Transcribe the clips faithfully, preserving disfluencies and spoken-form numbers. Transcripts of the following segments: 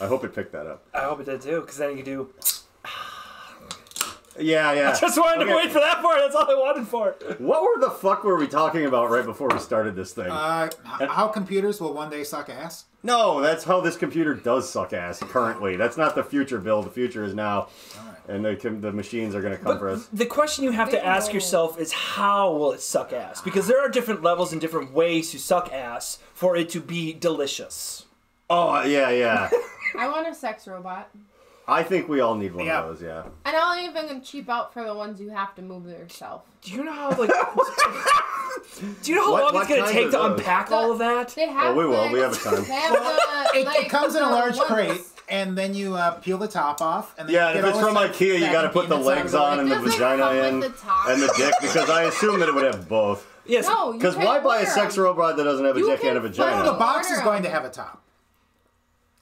I hope it picked that up. I hope it did too, because then you could do. Yeah, yeah. I just wanted okay. to wait for that part. That's all I wanted for. What were the fuck were we talking about right before we started this thing? Uh, how computers will one day suck ass? No, that's how this computer does suck ass currently. That's not the future, Bill. The future is now. All right. And the, the machines are going to come but for us. The question you have to ask yourself is how will it suck ass? Because there are different levels and different ways to suck ass for it to be delicious. Oh, yeah, yeah. I want a sex robot. I think we all need one yeah. of those, yeah. And I'll even cheap out for the ones you have to move yourself. Do you know how, like... do you know how what, long what it's going to take to those? unpack the, all of that? They have oh, we will. The, we have a time. Have the, it, like, it comes in a large ones. crate, and then you uh, peel the top off. And then yeah, you and if it's from Ikea, you got to put the legs on and the vagina in and the dick, because I assume that it would have both. Yes. Because no, why buy a sex robot that doesn't have a dick and a vagina? The box is going to have a top.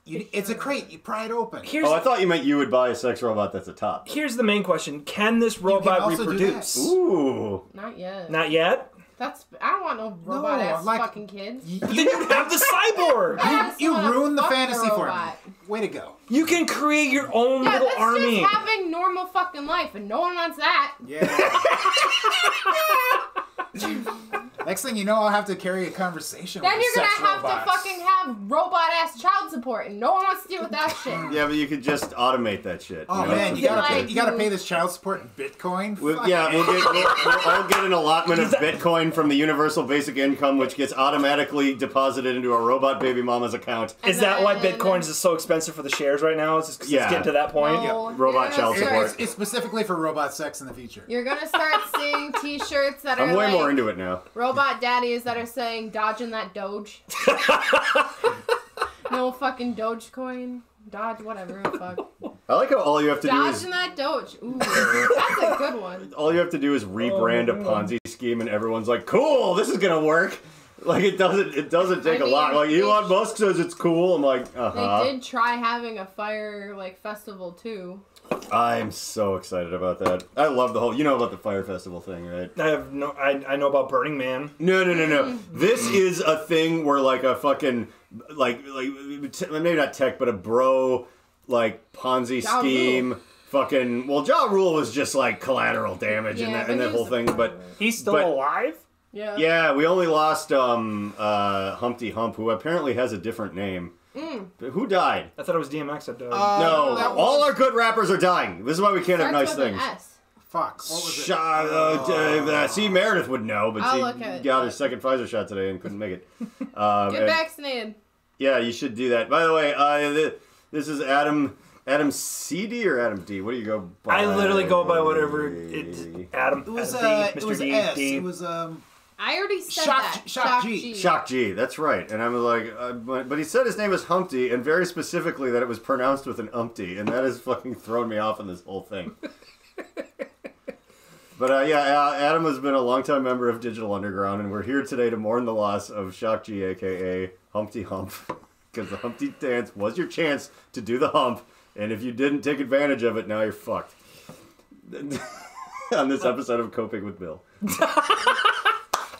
You, it's a crate. You pry it open. Here's oh, I thought you meant you would buy a sex robot that's a top. Here's the main question. Can this robot can reproduce? Ooh. Not yet. Not yet? That's, I don't want no robot-ass no, like, fucking kids. You, then you'd have the cyborg. you you ruined the fantasy for me. Way to go. You can create your own yeah, little that's army. Just having normal fucking life, and no one wants that. Yeah. Next thing you know, I'll have to carry a conversation then with Then you're going to have robots. to fucking have robot-ass child support, and no one wants to deal with that shit. Yeah, but you could just automate that shit. Oh, you know? man, you got to like, pay, pay this child support in Bitcoin? We'll, yeah, we'll, get, we'll, we'll all get an allotment of Bitcoin from the Universal Basic Income, which gets automatically deposited into a robot baby mama's account. And is then, that why Bitcoins is so expensive for the shares right now? It's just because yeah. it's getting to that point? No, yeah. Robot child start, support. It's, it's specifically for robot sex in the future. You're going to start seeing t-shirts that I'm are I'm way like, more into it now. Robot daddies that are saying, dodging that Doge. No fucking Dogecoin. Dodge, whatever. Fuck. I like how all you have to dodging do is... Dodging that Doge. Ooh, that's a good one. All you have to do is rebrand oh, a Ponzi scheme and everyone's like, cool, this is going to work. Like, it doesn't It doesn't take I mean, a lot. Like, Elon Musk says it's cool. I'm like, uh-huh. They did try having a fire, like, festival, too. I'm so excited about that. I love the whole... You know about the Fire Festival thing, right? I have no... I, I know about Burning Man. No, no, no, no. This is a thing where, like, a fucking... Like, like maybe not tech, but a bro, like, Ponzi ja scheme... Rule. Fucking... Well, Ja Rule was just, like, collateral damage yeah, in that, in that whole thing, but... He's still but, alive? Yeah. Yeah, we only lost um, uh, Humpty Hump, who apparently has a different name. Mm. Who died? I thought it was D M X that died. Uh, no, that all was... our good rappers are dying. This is why we can't have nice things. S. Fuck. What was it? Shot, uh, oh. uh, see, Meredith would know, but I'll she got her second Pfizer shot today and couldn't make it. um, Get vaccinated. Yeah, you should do that. By the way, uh, th this is Adam. Adam C D or Adam D? What do you go by? I literally go by whatever it's Adam. It was Adam D, uh, Mister It was D, S. D. It was um. I already said Shock, that. Shock, Shock G. G. Shock G, that's right. And I was like, uh, but, but he said his name is Humpty, and very specifically that it was pronounced with an umpty, and that has fucking thrown me off in this whole thing. But uh, yeah, uh, Adam has been a longtime member of Digital Underground, and we're here today to mourn the loss of Shock G, a k a. Humpty Hump, because the Humpty dance was your chance to do the hump, and if you didn't take advantage of it, now you're fucked. On this episode of Coping with Bill.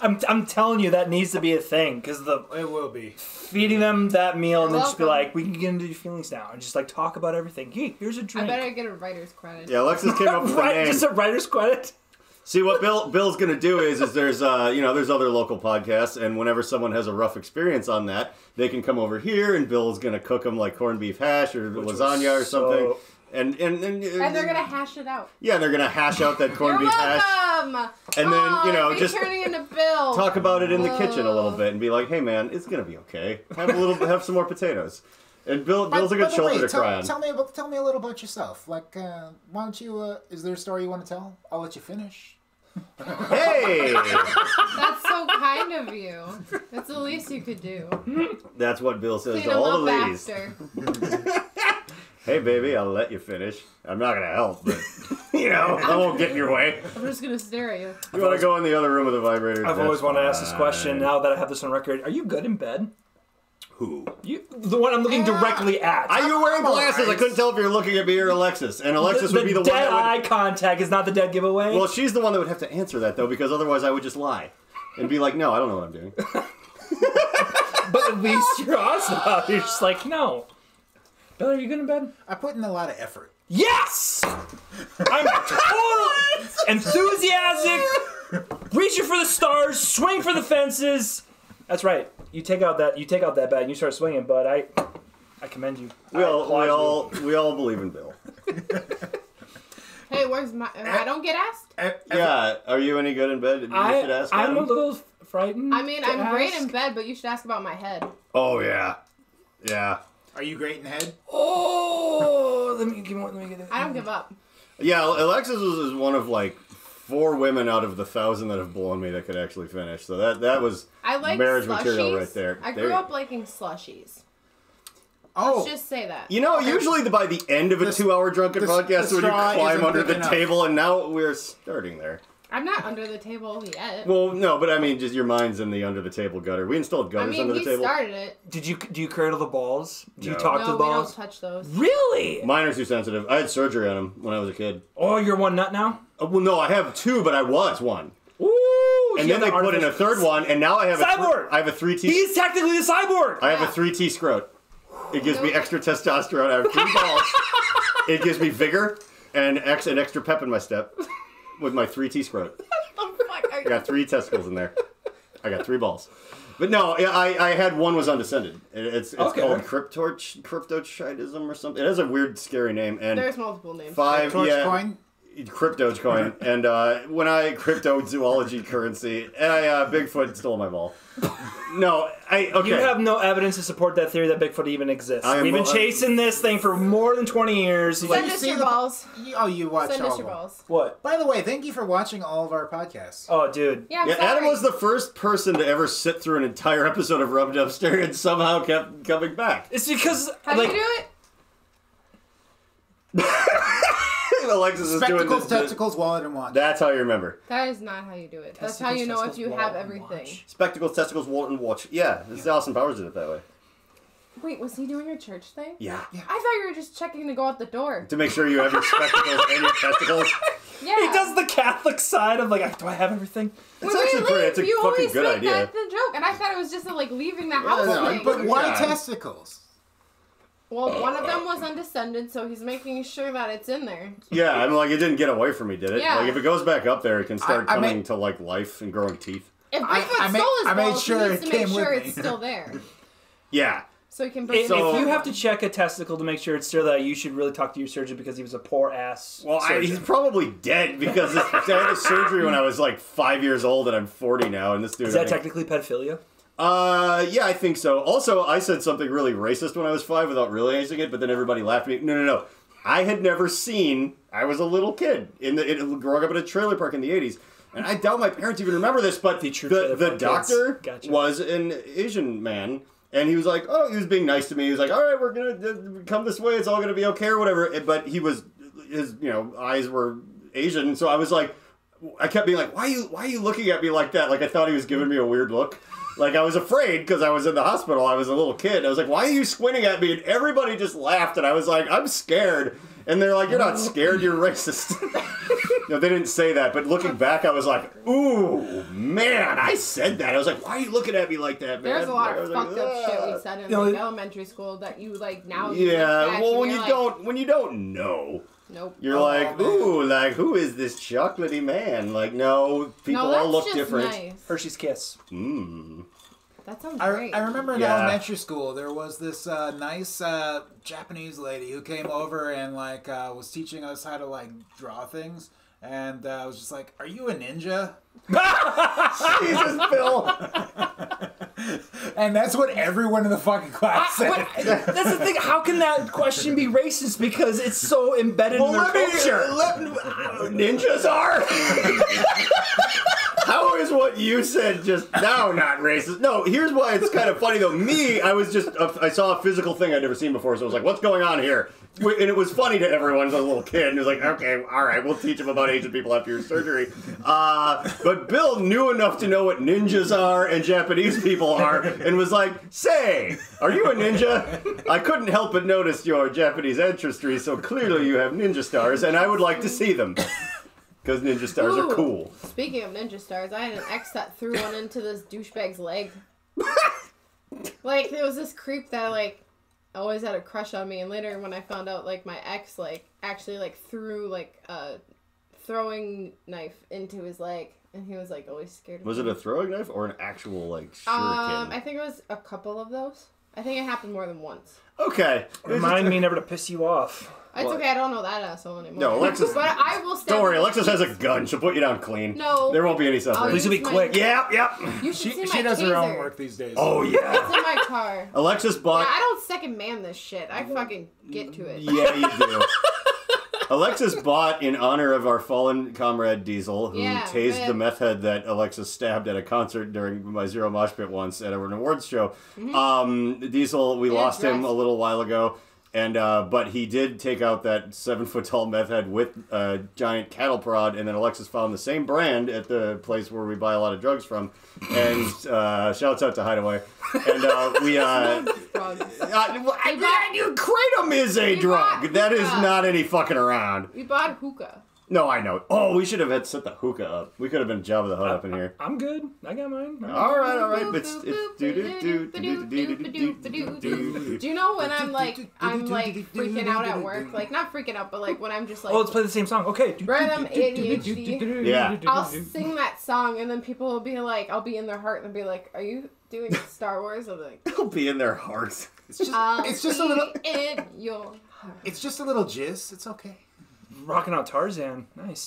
I'm, I'm telling you, that needs to be a thing, because the it will be feeding them that meal and then just be like, we can get into your feelings now, and just like talk about everything. Hey, here's a drink. I better get a writer's credit. Yeah, Alexis came up with right, a name. Just a writer's credit. See, what Bill Bill's gonna do is is there's uh you know there's other local podcasts, and whenever someone has a rough experience on that, they can come over here, and Bill's gonna cook them like corned beef hash or Which lasagna or something. So... And and, and and and they're gonna hash it out. Yeah, they're gonna hash out that corned beef hash. And oh, then you know just turning into Bill. Talk about it in oh. the kitchen a little bit and be like, hey man, it's gonna be okay. Have a little, have some more potatoes. And Bill, Bill's but, a good but shoulder wait, to tell, cry on. Tell me about, tell me a little about yourself. Like, uh, why don't you? Uh, is there a story you want to tell? I'll let you finish. Hey! That's so kind of you. That's the least you could do. That's what Bill says Clean to all the ladies. Hey, baby, I'll let you finish. I'm not going to help, but, you know, I won't get in your way. I'm just going to stare at you. You want to go in the other room with a vibrator? I've always wanted to ask this question now that I have this on record. Are you good in bed? Who? You, the one I'm looking yeah. directly at. Are you wearing glasses? I couldn't tell if you were looking at me or Alexis. And Alexis the, would be the, the one that would... dead eye contact is not the dead giveaway. Well, she's the one that would have to answer that, though, because otherwise I would just lie. And be like, no, I don't know what I'm doing. But at least you're awesome. You're just like, no. Bill, are you good in bed? I put in a lot of effort. Yes! I'm total enthusiastic, reaching for the stars, swing for the fences. That's right. You take out that you take out that bat and you start swinging, but I I commend you. We all we all we all believe in Bill. Hey, where's my? I don't get asked. I, I, yeah, are you any good in bed? You I, should ask. I'm Adam. a little frightened. I mean, I'm ask. great in bed, but you should ask about my head. Oh yeah, yeah. Are you great in head? Oh, let me give one. Let me get it. I don't give up. Yeah, Alexis was one of like four women out of the thousand that have blown me that could actually finish. So that that was I like marriage slushies. material right there. I grew there. up liking slushies. Oh, Let's just say that. You know, usually the, by the end of a two-hour drunken podcast, when you climb under the table, and now we're starting there. I'm not under the table yet. Well, no, but I mean, just your mind's in the under the table gutter. We installed gutters under the table. I mean, we started it. Did you do you cradle the balls? Do you talk to the balls? No, we don't touch those. Really? Mine are too sensitive. I had surgery on them when I was a kid. Oh, you're one nut now? Uh, well, no, I have two, but I was one. And then they put in a third one, and now I have a cyborg. I have a three T. He's technically the cyborg. I have a three T scrot. It gives me extra testosterone. I have three balls. It gives me vigor and ex an extra pep in my step with my three T scrot. I got three testicles in there. I got three balls. But no, I, I had one was undescended. It's, it's okay. called cryptorch, cryptochidism or something. It has a weird, scary name. And there's multiple names. Five, Torch yeah, coin? Cryptogecoin. And uh, when I, cryptozoology currency, and I, uh, Bigfoot stole my ball. No, I, okay. You have no evidence to support that theory that Bigfoot even exists. I'm, We've been uh, chasing this thing for more than twenty years. Send like, us you your the, balls. You, oh, you watch Send all us your balls. What? By the way, thank you for watching all of our podcasts. Oh, dude. Yeah, yeah Adam was the first person to ever sit through an entire episode of Rub Dub Stereo and somehow kept coming back. It's because... How like, do you do it? Alexis is doing this. Spectacles, testicles, wallet, and watch. That's how you remember. That is not how you do it. That's how you know if you have everything. Spectacles, testicles, wallet, and watch. Yeah, it's Austin Powers did it that way. Wait, was he doing your church thing? Yeah. yeah. I thought you were just checking to go out the door. To make sure you have your spectacles and your testicles. Yeah. He does the Catholic side of like, do I have everything? It's when actually pretty. It's a you fucking good idea. That's the joke, and I thought it was just a, like leaving the house. No, no, but why yeah. testicles? Well, one of them was undescended, so he's making sure that it's in there. Yeah, I'm like, it didn't get away from me, did it? Yeah. Like, if it goes back up there, it can start I, I coming made, to, like, life and growing teeth. If Bigfoot stole his balls, I made sure he needs to make sure it's still there. Yeah. So he can... It, so, if you have to check a testicle to make sure it's still there, you should really talk to your surgeon because he was a poor-ass Well, I, he's probably dead because this, I had a surgery when I was, like, five years old, and I'm forty now, and this dude... Is that I think, technically pedophilia? Uh, yeah, I think so. Also, I said something really racist when I was five without realizing it, but then everybody laughed at me. No, no, no. I had never seen, I was a little kid, in the in, growing up in a trailer park in the eighties, and I doubt my parents even remember this, but the, the, the doctor gotcha. was an Asian man, and he was like, oh, he was being nice to me. He was like, all right, we're gonna uh, come this way, it's all gonna be okay or whatever, but he was, his, you know, eyes were Asian, so I was like, I kept being like, why are you, why are you looking at me like that? Like, I thought he was giving me a weird look. Like, I was afraid because I was in the hospital. I was a little kid. I was like, why are you squinting at me? And everybody just laughed. And I was like, I'm scared. And they're like, you're not scared. You're racist. No, they didn't say that. But looking back, I was like, ooh, man, I said that. I was like, why are you looking at me like that, man? There's a lot of like, fucked up shit we said in like, elementary school that you, like, now you Yeah, well, when you like, don't, when you don't know. Nope. You're oh, like, ooh, like, who is this chocolatey man? Like, no, people no, all look just different. Nice. Hershey's Kiss. Mmm. That sounds I, great. I remember in yeah. elementary school, there was this uh, nice uh, Japanese lady who came over and, like, uh, was teaching us how to, like, draw things. And uh, I was just like, are you a ninja? Jesus, Bill. And that's what everyone in the fucking class I, said. But, that's the thing. How can that question be racist? Because it's so embedded well, in their let culture. Me, let, uh, ninjas are? How is what you said just now not racist? No, here's why it's kind of funny, though. Me, I was just, a, I saw a physical thing I'd never seen before, so I was like, what's going on here? And it was funny to everyone as a little kid. And it was like, okay, all right, we'll teach them about Asian people after your surgery. Uh, but Bill knew enough to know what ninjas are and Japanese people are and was like, say, are you a ninja? I couldn't help but notice your Japanese ancestry, so clearly you have ninja stars, and I would like to see them. Because ninja stars Ooh. are cool. Speaking of ninja stars, I had an ex that threw one into this douchebag's leg. Like, there was this creep that, like, always had a crush on me. And later when I found out, like, my ex, like, actually, like, threw, like, a throwing knife into his leg. And he was, like, always scared of me. Was it a throwing knife or an actual, like, shuriken? Um, I think it was a couple of those. I think it happened more than once. Okay. Remind me never to piss you off. It's what? Okay, I don't know that asshole anymore. No, Alexis. But I will stab. Don't worry, Alexis has a gun. She'll put you down clean. No. There won't be any suffering. At least it'll be quick. Yep, yep. You should she see my she does taser. Her own work these days. Oh, yeah. It's in my car. Alexis bought. Yeah, I don't second man this shit. I fucking get to it. Yeah, you do. Alexis bought in honor of our fallen comrade Diesel, who yeah, tased but... the meth head that Alexis stabbed at a concert during my Zero Mosh Pit once at an awards show. Mm -hmm. um, Diesel, we yeah, lost him a little while ago, and uh, but he did take out that seven foot tall meth head with a giant cattle prod, and then Alexis found the same brand at the place where we buy a lot of drugs from. And uh, shouts out to Hideaway. And uh, we. Uh, Uh, Kratom is a drug. That is not any fucking around. We bought hookah. No, I know. Oh, we should have had set the hookah up. We could have been Jabba the Hutt up in here. I'm good. I got mine. All right, all right. It's it's do do do do do do do. Do you know when I'm like I'm like freaking out at work? Like not freaking out, but like when I'm just like. Oh, let's play the same song. Okay. Random A D H D. Yeah. I'll sing that song, and then people will be like, I'll be in their heart, and be like, are you doing Star Wars? I'll be like, I'll be in their hearts. It's just, I'll it's just be a little in your heart. It's just a little jizz. It's okay. Rocking out Tarzan. Nice.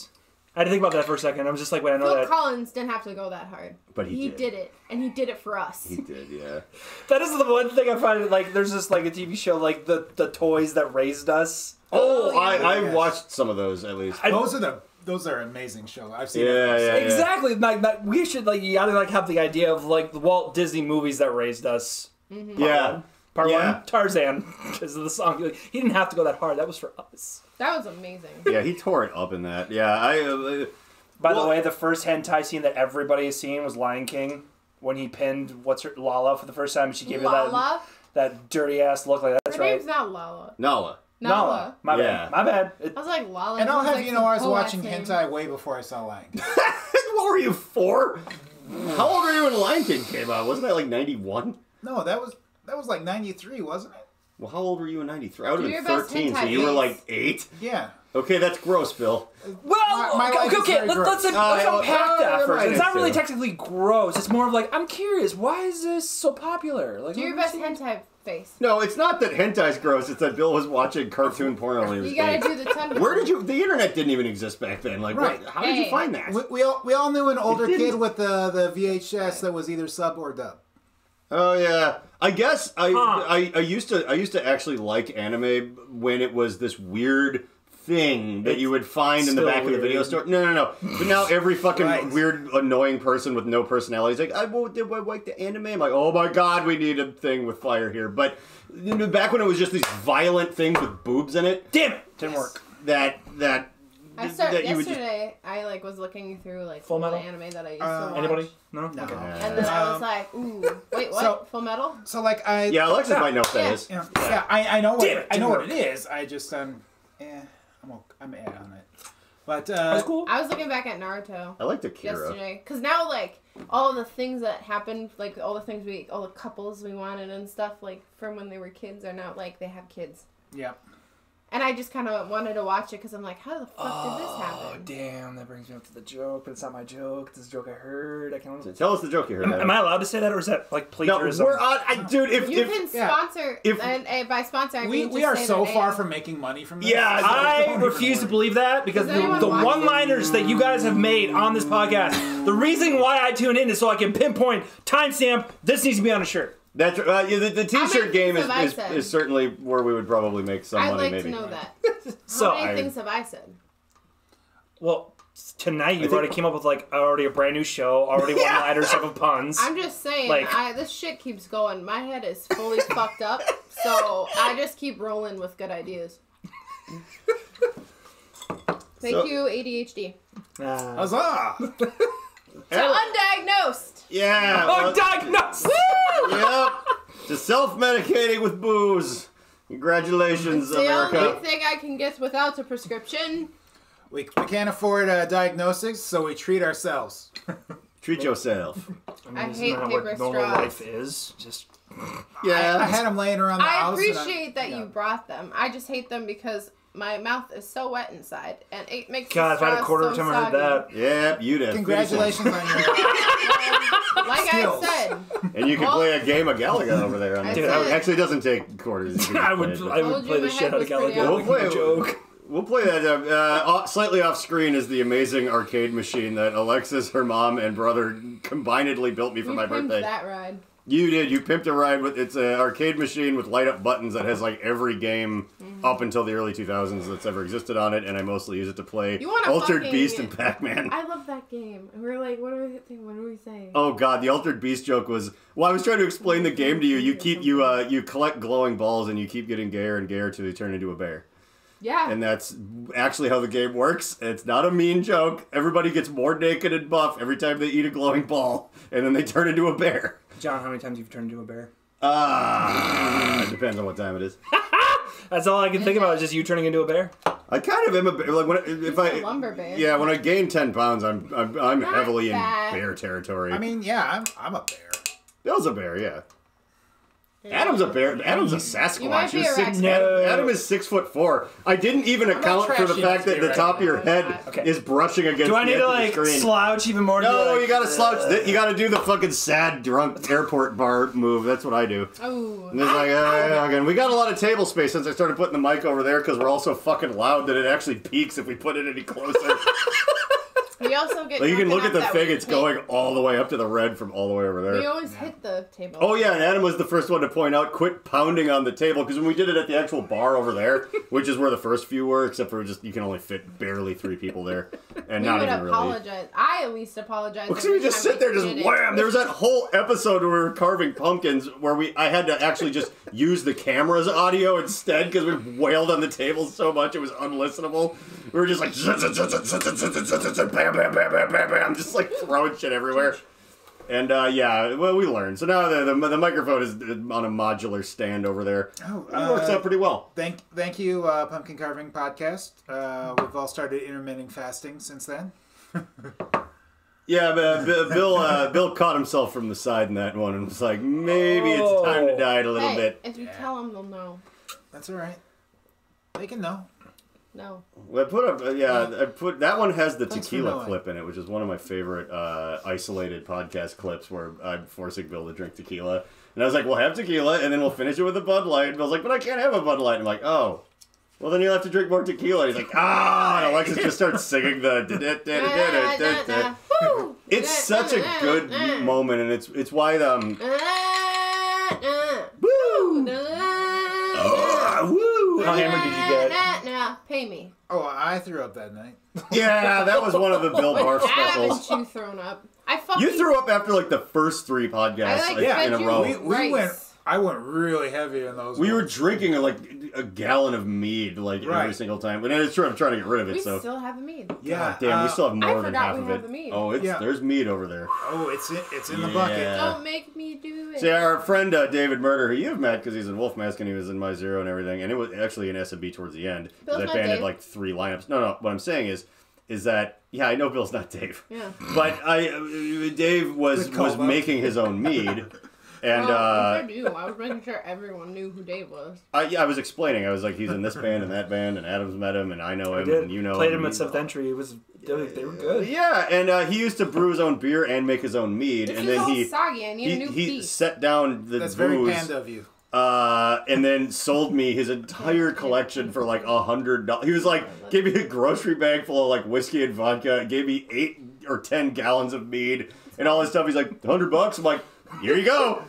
I had to think about that for a second. I was just like, wait, I know Phil that. Phil Collins didn't have to go that hard. But he, he did. did it. And he did it for us. He did, yeah. That is the one thing I find, like, there's this, like, a T V show, like, the, the toys that raised us. Oh, oh yeah. I, I watched some of those, at least. I, those are the... Those are amazing shows. I've seen. Yeah, yeah, exactly. Yeah. Like, like, we should like you gotta like have the idea of like the Walt Disney movies that raised us. Mm-hmm. Yeah. One. Part yeah. one, Tarzan, because of the song. Like, he didn't have to go that hard. That was for us. That was amazing. Yeah, he tore it up in that. Yeah, I. Uh, By well, the way, the first hentai scene that everybody has seen was Lion King when he pinned what's her Lala for the first time. She gave Lala? Her that that dirty ass look. Like that. That's her right. Her name's not Lala. Nala. Nala. Nala. My yeah. bad. My bad. It, I was like, Lala. And I'll have like you know, I was watching hentai way before I saw Lion King. What were you, four? How old were you when Lion King came out? Wasn't that like ninety-one? No, that was that was like ninety-three, wasn't it? Well, how old were you in ninety-three? I would have been thirteen, so you were like eight? Yeah. Okay, that's gross, Bill. Well, my, my okay, okay let's, let's, let's uh, unpack uh, that first. It's not really too. Technically gross. It's more of like, I'm curious, why is this so popular? Like, do your best hentai face. No, it's not that hentai's gross. It's that Bill was watching cartoon porno. When he was you gotta eight. Do the tongue. Where did you? The internet didn't even exist back then. Like, right. what, how hey. Did you find that? We, we all we all knew an older kid with the the V H S that was either sub or dub. Oh yeah, I guess I huh. I, I used to I used to actually like anime when it was this weird thing that it's you would find in the back weird. Of the video store. No, no, no. But now every fucking right. weird, annoying person with no personality is like, I won't I like the anime. I'm like, oh my god, we need a thing with fire here. But you know, back when it was just these violent things with boobs in it. Damn it! Didn't yes. work. That, that... I started yesterday. Just... I like was looking through like Full Metal the anime that I used uh, to watch. Anybody? No. No. Okay. And then I was like, ooh, wait, what? So, Full Metal? So like I. Yeah, Alexis yeah. might know what that yeah. is. Yeah, yeah. yeah I, I know. Damn what, I know work. What it is. I just um, eh, I'm a, I'm eh on it. But uh, that's cool. I was looking back at Naruto. I liked Akira yesterday because now like all the things that happened, like all the things we, all the couples we wanted and stuff, like from when they were kids, are now like they have kids. Yeah. And I just kind of wanted to watch it because I'm like, how the fuck oh, did this happen? Oh, damn. That brings me up to the joke, but it's not my joke. This is a joke I heard. I can only... Tell us the joke you heard. Am, am I allowed to say that, or is that, like, plagiarism? No, we're on... I, dude, if... You if, can sponsor... If, and, and by sponsor, I we, mean we are so far from making money from this. Yeah, so I refuse to believe that because the, the one-liners that you guys have made on this podcast, the reason why I tune in is so I can pinpoint, timestamp, this needs to be on a shirt. That's uh, the, the T-shirt game is, is, is certainly where we would probably make some I'd money. I'd like maybe. To know that. So, how many I, things have I said? Well, tonight you already came up with like already a brand new show, already yeah. one-liner seven puns. I'm just saying, like, I, this shit keeps going. My head is fully fucked up, so I just keep rolling with good ideas. Thank so, you, A D H D. Uh, Huzzah! To undiagnosed. Yeah. Well, undiagnosed. Woo! Yep. To self-medicating with booze. Congratulations, the America. The only thing I can get without a prescription. We, we can't afford a diagnosis, so we treat ourselves. Treat yourself. I, mean, I hate paper straws. Normal life is just Yeah, I, I had them laying around the I house. Appreciate I appreciate that yeah. you brought them. I just hate them because my mouth is so wet inside, and it makes God. If I had a quarter so of time, I heard that. Yep, you did. Congratulations on your like skills. I said. And you can well, play a game of Galaga over there. On Dude, I actually, it doesn't take quarters. I would, play, I would play the shit out of Galaga. We'll play a joke. We'll play that. Uh, slightly off screen is the amazing arcade machine that Alexis, her mom, and brother combinedly built me for you my birthday. That ride. You did. You pimped a ride with. It's an arcade machine with light up buttons that has like every game mm-hmm. up until the early two thousands that's ever existed on it, and I mostly use it to play Altered fucking, Beast and Pac-Man. I love that game. And we were like, what are we thinking? What are we saying? Oh God, the Altered Beast joke was. Well, I was trying to explain the game to you. You keep you uh you collect glowing balls and you keep getting gayer and gayer till you turn into a bear. Yeah. And that's actually how the game works. It's not a mean joke. Everybody gets more naked and buff every time they eat a glowing ball, and then they turn into a bear. John, how many times have you turned into a bear? Ah, uh, it depends on what time it is. That's all I can think about is just you turning into a bear. I kind of am a bear. Like when I, if I a lumber bear. Yeah, when I gain ten pounds, I'm I'm, I'm heavily bad. in bear territory. I mean, yeah, I'm I'm a bear. Bill's a bear, yeah. Adam's a bear. Adam's a Sasquatch. A six, no. Adam is six foot four. I didn't even I'm account for the fact that the right top of your head okay. is brushing against. Do I need the to like screen. slouch even more? No, like, you gotta uh, slouch. You gotta do the fucking sad drunk airport bar move. That's what I do. Oh. And it's like, uh, again, we got a lot of table space since I started putting the mic over there because we're all so fucking loud that it actually peaks if we put it any closer. We also get. Like you can look at the thing; it's going all the way up to the red from all the way over there. We always yeah. hit the table. Oh yeah, and Adam was the first one to point out: quit pounding on the table, because when we did it at the actual bar over there, which is where the first few were, except for just you can only fit barely three people there, and we not would even apologize. Really. I at least apologize. Because we just sit there, just it. wham! There was that whole episode where we were carving pumpkins, where we I had to actually just use the camera's audio instead because we wailed on the table so much it was unlistenable. We were just like. Bam, bam, bam, bam, bam. Just like throwing shit everywhere. And uh, yeah, well, we learned. So now the, the the microphone is on a modular stand over there. Oh, uh, it works out pretty well. Thank thank you, uh, Pumpkin Carving Podcast. Uh, we've all started intermittent fasting since then. Yeah, but Bill uh, Bill caught himself from the side in that one and was like, maybe oh. it's time to diet a little hey, bit. If you yeah. tell them, they'll know. That's all right. They can know. No. Well, I put up, uh, yeah, yeah, I put that one has the Thanks tequila clip in it, which is one of my favorite uh, isolated podcast clips where I'm forcing Bill to drink tequila, and I was like, "We'll have tequila, and then we'll finish it with a Bud Light." And Bill's like, "But I can't have a Bud Light." And I'm like, "Oh, well, then you'll have to drink more tequila." And he's like, "Ah!" And Alexis just starts singing the. It's such a good moment, and it's it's why um. Woo! How hammered did you get? Nah, pay me. Oh, I threw up that night. Yeah, that was one of the Bill Barf specials. Haven't you thrown up? I fucking you threw up after like the first three podcasts I, like, yeah. in a row. We, we went. I went really heavy on those. We ones. were drinking like a gallon of mead like right. every single time, but it's true. I'm trying to get rid of it. We so. still have the mead. Yeah, God damn, uh, we still have more I than half of it. Mead. Oh, it's yeah. there's mead over there. Oh, it's in, it's in yeah. the bucket. Don't make me do it. See, our friend uh, David Murder, who you've met because he's in Wolf Mask and he was in My Zero and everything, and it was actually an S and B towards the end. Bill's that not band Dave. had like three lineups. No, no. What I'm saying is, is that yeah, I know Bill's not Dave. Yeah. But I, Dave was was up. making his own mead. And, well, uh, I do. I was making sure everyone knew who Dave was. I, yeah, I was explaining. I was like, he's in this band and that band, and Adam's met him, and I know him, I and you know Played him. Played him at Seventh Entry. It was, yeah, they were good. Yeah, and uh, he used to brew his own beer and make his own mead. This and then all he, soggy. I need he, a new he set down the That's booze. That's very panda of you. Uh, and then sold me his entire collection for like a hundred dollars. He was like, gave me a grocery bag full of like whiskey and vodka, gave me eight or ten gallons of mead, and all this stuff. He's like, hundred bucks? I'm like, here you go.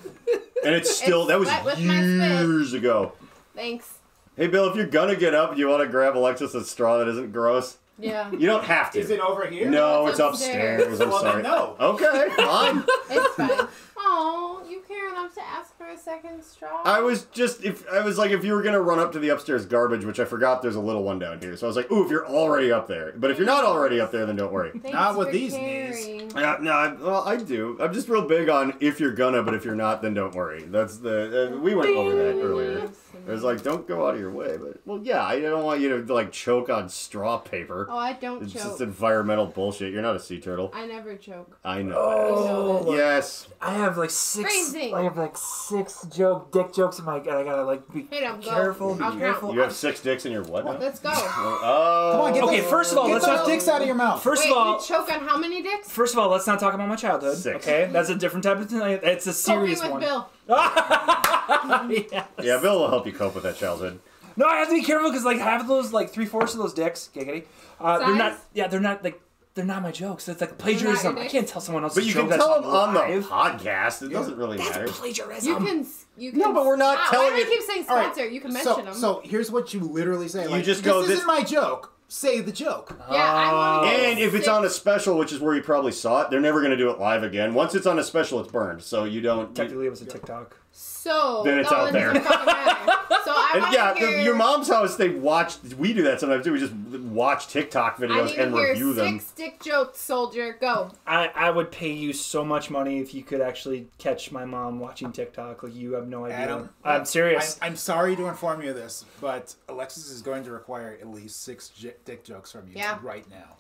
And it's still, it's that was years ago. Thanks. Hey, Bill, if you're going to get up, you want to grab Alexis a straw that isn't gross? Yeah. You don't have to. Is it over here? No, it's, it's upstairs. upstairs. I'm well, sorry. No. Okay, fine. It's fine. Oh, you care enough to ask for a second straw? I was just, if I was like, if you were going to run up to the upstairs garbage, which I forgot there's a little one down here. So I was like, ooh, if you're already up there. But if you're not already up there, then don't worry. Thanks not with these caring. knees. Uh, no, I, well, I do. I'm just real big on if you're gonna, but if you're not, then don't worry. That's the, uh, we went over that earlier. It was like, don't go out of your way. But well, yeah, I don't want you to like choke on straw paper. Oh, I don't it's choke. It's just environmental bullshit. You're not a sea turtle. I never choke. I know. Oh, I know. Yes. I have like six. Crazy. I have like six joke dick jokes in my head. I gotta like be hey, no, careful. Be careful. You have six dicks in your what? Now? Let's go. Oh. Come on. Get okay. Those, first of all, get let's those not dicks out of your mouth. First Wait, of all, you choke on how many dicks? First of all, let's not talk about my childhood. Six. Okay, that's a different type of thing. It's a serious with one. Bill. Yes. Yeah, Bill will help you cope with that childhood. No, I have to be careful because like half of those, like three fourths of those dicks, giggity, uh, they're not. Yeah, they're not like they're not my jokes. It's like plagiarism. I can't tell someone else. But you can tell them on the podcast. It doesn't really matter. That's plagiarism. You can. You can. No, but we're not telling. Why do we keep saying sponsor? You can mention them. So here's what you literally say. You just go. This isn't my joke. Say the joke. Yeah, I want to get And if it's on a special, which is where you probably saw it, they're never going to do it live again. Once it's on a special, it's burned. So you don't... Technically, it was a TikTok. So... Then it's out there. So I want to hear... Yeah, your mom's house, they watch... We do that sometimes, too. We just watch TikTok videos and review them. Six dick jokes, soldier. Go. I, I would pay you so much money if you could actually catch my mom watching TikTok. Like, you have no idea. Adam, I'm serious. I'm, I'm sorry to inform you of this, but Alexis is going to require at least six j dick jokes from you yeah. right now.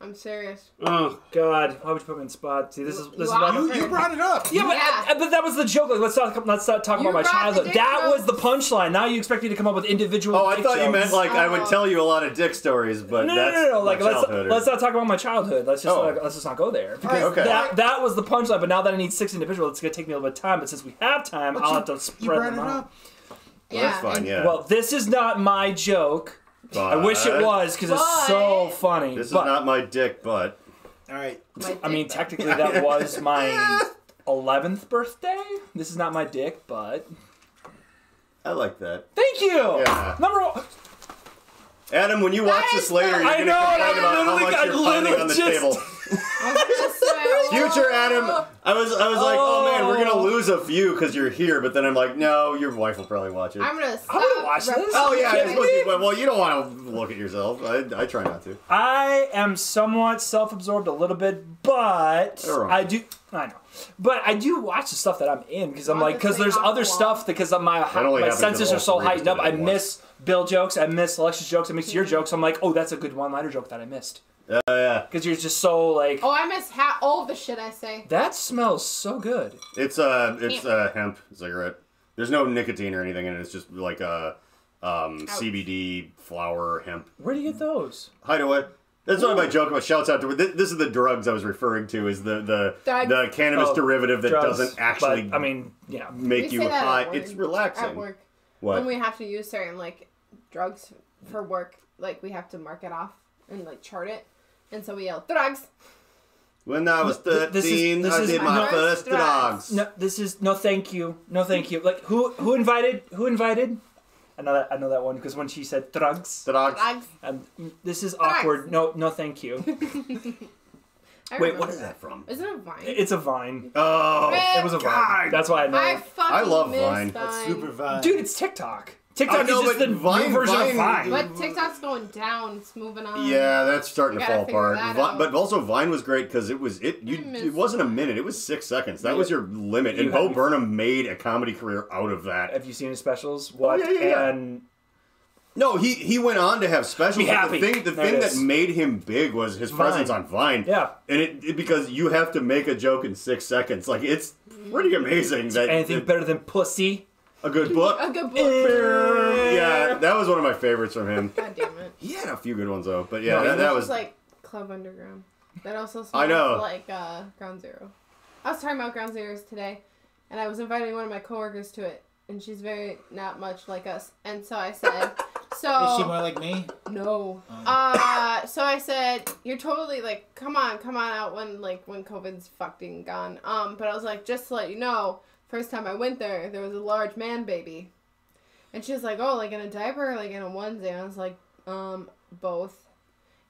I'm serious. Oh God! Why would you put me in spot? See, this is this wow. is you, you brought it up. Yeah, but, yeah. I, but that was the joke. Like, let's talk. Let's not talk you about my childhood. That jokes. Was the punchline. Now you expect me to come up with individual. Oh, dick I thought jokes. You meant like oh. I would tell you a lot of dick stories, but no, that's no, no, no. Like let's or... let's not talk about my childhood. Let's just oh. like, let's just not go there. Because right, okay. that that was the punchline. But now that I need six individuals, it's gonna take me a little bit of time. But since we have time, but I'll you, have to spread them out. Yeah. Well, that's fine. And, yeah. Well, this is not my joke. But. I wish it was, because it's so funny. This is but. not my dick, but... All right. Dick I mean, technically, that was my eleventh birthday. This is not my dick, but... I like that. Thank you! Yeah. Number one... Adam, when you watch this later, you're going to complain about how much you're finding on the table. Future Adam, I was I was like, oh man, we're going to lose a few because you're here, but then I'm like, no, your wife will probably watch it. I'm going to watch this. Oh yeah, well, you don't want to look at yourself. I, I try not to. I am somewhat self-absorbed a little bit, but I do... I know. But I do watch the stuff that I'm in because I'm like, because there's other stuff because my my senses are so heightened up. I miss Bill jokes, I miss Alexis jokes, I miss your jokes. I'm like, oh, that's a good one-liner joke that I missed. Oh, uh, yeah. Because you're just so like. Oh, I miss ha all the shit I say. That smells so good. It's uh, it's uh, hemp cigarette. There's no nicotine or anything in it. It's just like a um, C B D flower hemp. Where do you get those? Hideaway. That's not my joke about shouts out to. This is the drugs I was referring to. Is the the the, the cannabis oh, derivative that drugs, doesn't actually. But, I mean, yeah, make you high. It's relaxing. At work, what? When we have to use certain like drugs for work, like we have to mark it off and like chart it, and so we yell drugs. When I was thirteen, this is, this I did is, my no, first drugs. drugs. No, this is no thank you, no thank you. Like who who invited who invited. I know that, I know that one because when she said drugs, drugs, and this is drugs. awkward. No, no, thank you. Wait, what is that from? Is it a Vine? It's a Vine. Oh, Red it was a Vine. God. That's why I know. I, I love Vine. Vine. That's super Vine, dude. It's TikTok. TikTok know, is just the Vine version Vine, of Vine. But TikTok's going down. It's moving on. Yeah, that's starting to fall apart. Vi but also Vine was great because it was it. You, it wasn't a minute. It was six seconds. That yeah. was your limit. You and Bo Burnham made a comedy career out of that. Have you seen his specials? What oh, yeah, yeah, yeah. and. No, he, he went on to have specials. But the thing the there thing that made him big was his Vine. presence on Vine. Yeah, and it, it because you have to make a joke in six seconds. Like it's pretty amazing. That, anything that, better than pussy? A good book. A good book. Yeah, that was one of my favorites from him. God damn it. He had a few good ones though, but yeah, no, that, that was like Club Underground. That also smells I know. like uh, Ground Zero. I was talking about Ground Zeroes today, and I was inviting one of my coworkers to it, and she's very not much like us, and so I said, so is she more like me? No. Um. Uh, so I said, you're totally like, come on, come on out when like when COVID's fucking gone. Um, but I was like, just to let you know. First time I went there, there was a large man baby. And she was like, oh, like in a diaper or like in a onesie? And I was like, um, both.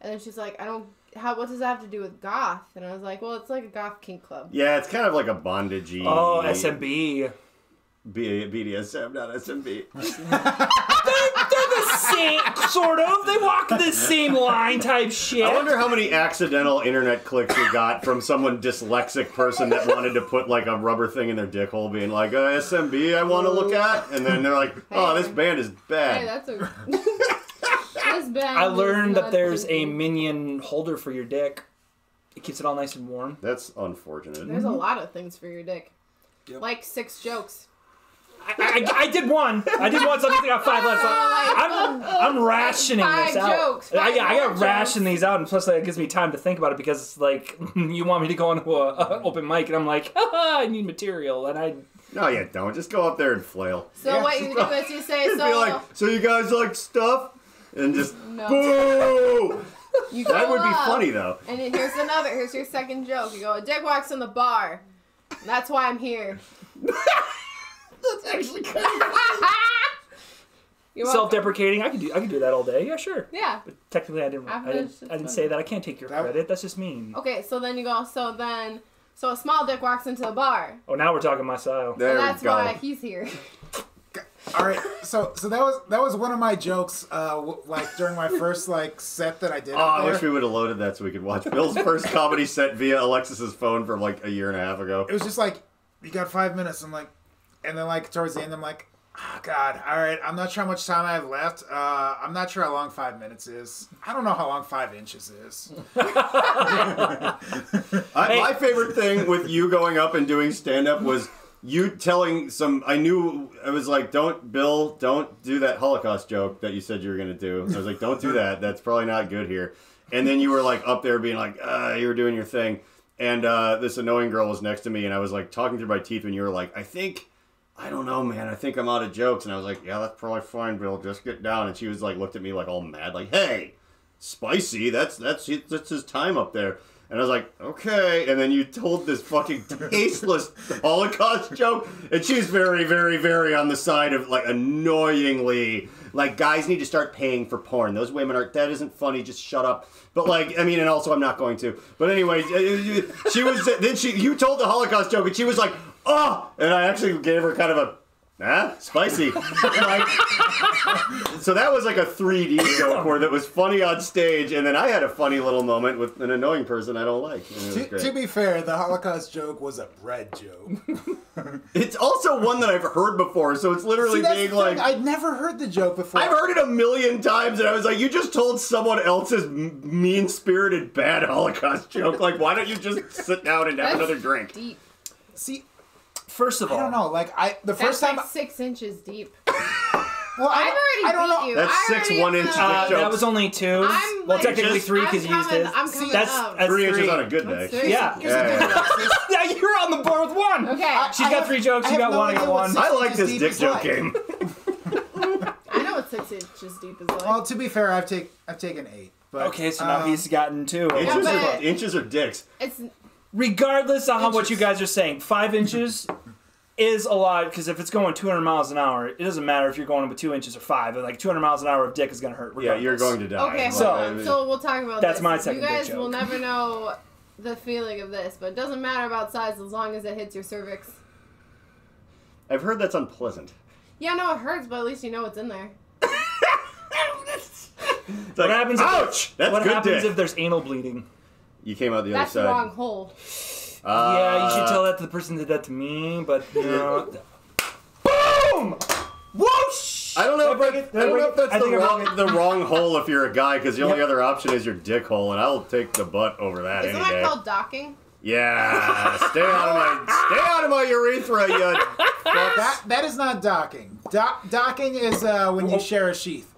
And then she's like, I don't, how, what does that have to do with goth? And I was like, well, it's like a goth kink club. Yeah, it's kind of like a bondage-y. Oh, S M B. B D S M, not S M B. They're the same. Sort of. They walk the same line type shit. I wonder how many accidental internet clicks we got from someone dyslexic person that wanted to put like a rubber thing in their dick hole being like, uh, S M B I want to look at. And then they're like, oh, this band is bad. Hey, that's a... that's bad. I learned that there's a minion holder for your dick. It keeps it all nice and warm. That's unfortunate. There's a lot of things for your dick. Yep. Like six jokes. I, I, I did one. I did one, so I got five left. So I'm, I'm rationing five this out. Jokes, five I, I got to ration these out, and plus that gives me time to think about it because it's like, you want me to go into an open mic, and I'm like, oh, I need material, and I... No, you don't. Just go up there and flail. So yeah, what you do is you say, so... Be like, so you guys like stuff? And just, no. Boo! You go that would be funny, though. And then here's another. Here's your second joke. You go, a dick walks in the bar. That's why I'm here. That's actually kind of self-deprecating. I could do. I could do that all day. Yeah, sure. Yeah. But technically, I didn't. I didn't, I didn't say that. I can't take your credit. That's just mean. Okay, so then you go. So then, so a small dick walks into a bar. Oh, now we're talking my style. There we go. That's why he's here. All right. So, so that was that was one of my jokes. Uh, w like during my first like set that I did. Oh, I wish we would have loaded that so we could watch Bill's first comedy set via Alexis's phone from like a year and a half ago. It was just like, you got five minutes. I'm like. And then, like, towards the end, I'm like, oh, God, all right, I'm not sure how much time I have left. Uh, I'm not sure how long five minutes is. I don't know how long five inches is. I, hey. My favorite thing with you going up and doing stand-up was you telling some, I knew, I was like, don't, Bill, don't do that Holocaust joke that you said you were going to do. I was like, don't do that. That's probably not good here. And then you were, like, up there being like, uh, you were doing your thing. And uh, this annoying girl was next to me, and I was, like, talking through my teeth when you were like, I think... I don't know, man. I think I'm out of jokes. And I was like, yeah, that's probably fine, Bill. Just get down. And she was like, looked at me like all mad, like, hey, spicy. That's that's that's his time up there. And I was like, okay. And then you told this fucking tasteless Holocaust joke. And she's very, very, very on the side of like annoyingly, like, guys need to start paying for porn. Those women are, that isn't funny. Just shut up. But like, I mean, and also I'm not going to. But anyway, she was, then she, you told the Holocaust joke and she was like, oh, and I actually gave her kind of a, ah, spicy. Like, so that was like a three D joke where that was funny on stage, and then I had a funny little moment with an annoying person I don't like. To, to be fair, the Holocaust joke was a bread joke. It's also one that I've heard before, so it's literally See, being like... I'd never heard the joke before. I've heard it a million times, and I was like, you just told someone else's mean-spirited, bad Holocaust joke. Like, why don't you just sit down and have That's another drink? Deep. See, first of all, I don't know. Like I, the that's first time, like six inches deep. Well, I, I've already I don't beat know. You. That's six one-inch. Uh, that was only two. I'm well, like, technically just, three because you used it. I'm coming that's, up. That's three, three inches on a good day. Yeah. Yeah. Yeah. Yeah, you're on the board with one. Okay. I, She's I got have, three jokes. You got no one. I got one. I like this dick joke game. I know what six inches deep is like. Well, to be fair, I've taken I've taken eight. But, okay, so now he's gotten two. Inches or dicks. It's. Regardless of how what you guys are saying, five inches is a lot because if it's going two hundred miles an hour, it doesn't matter if you're going with two inches or five. Like two hundred miles an hour of dick is going to hurt. Regardless. Yeah, you're going to die. Okay, so I mean, so we'll talk about that's this. My second. You guys dick joke. Will never know the feeling of this, but it doesn't matter about size as long as it hits your cervix. I've heard that's unpleasant. Yeah, no, it hurts, but at least you know what's in there. Like, what happens? Ouch! If, that's what good happens dick. If there's anal bleeding? You came out the That's other side. That's the wrong hole. Uh, yeah, you should tell that to the person that did that to me, but, you know. Boom! Whoosh! I don't know, I if, I, I don't know if that's the wrong, the wrong hole if you're a guy, because the only yeah. other option is your dick hole, and I'll take the butt over that Isn't any day. Isn't that called docking? Yeah, stay out of my stay out of my urethra, you that, that is not docking. Do docking is uh, when you share a sheath.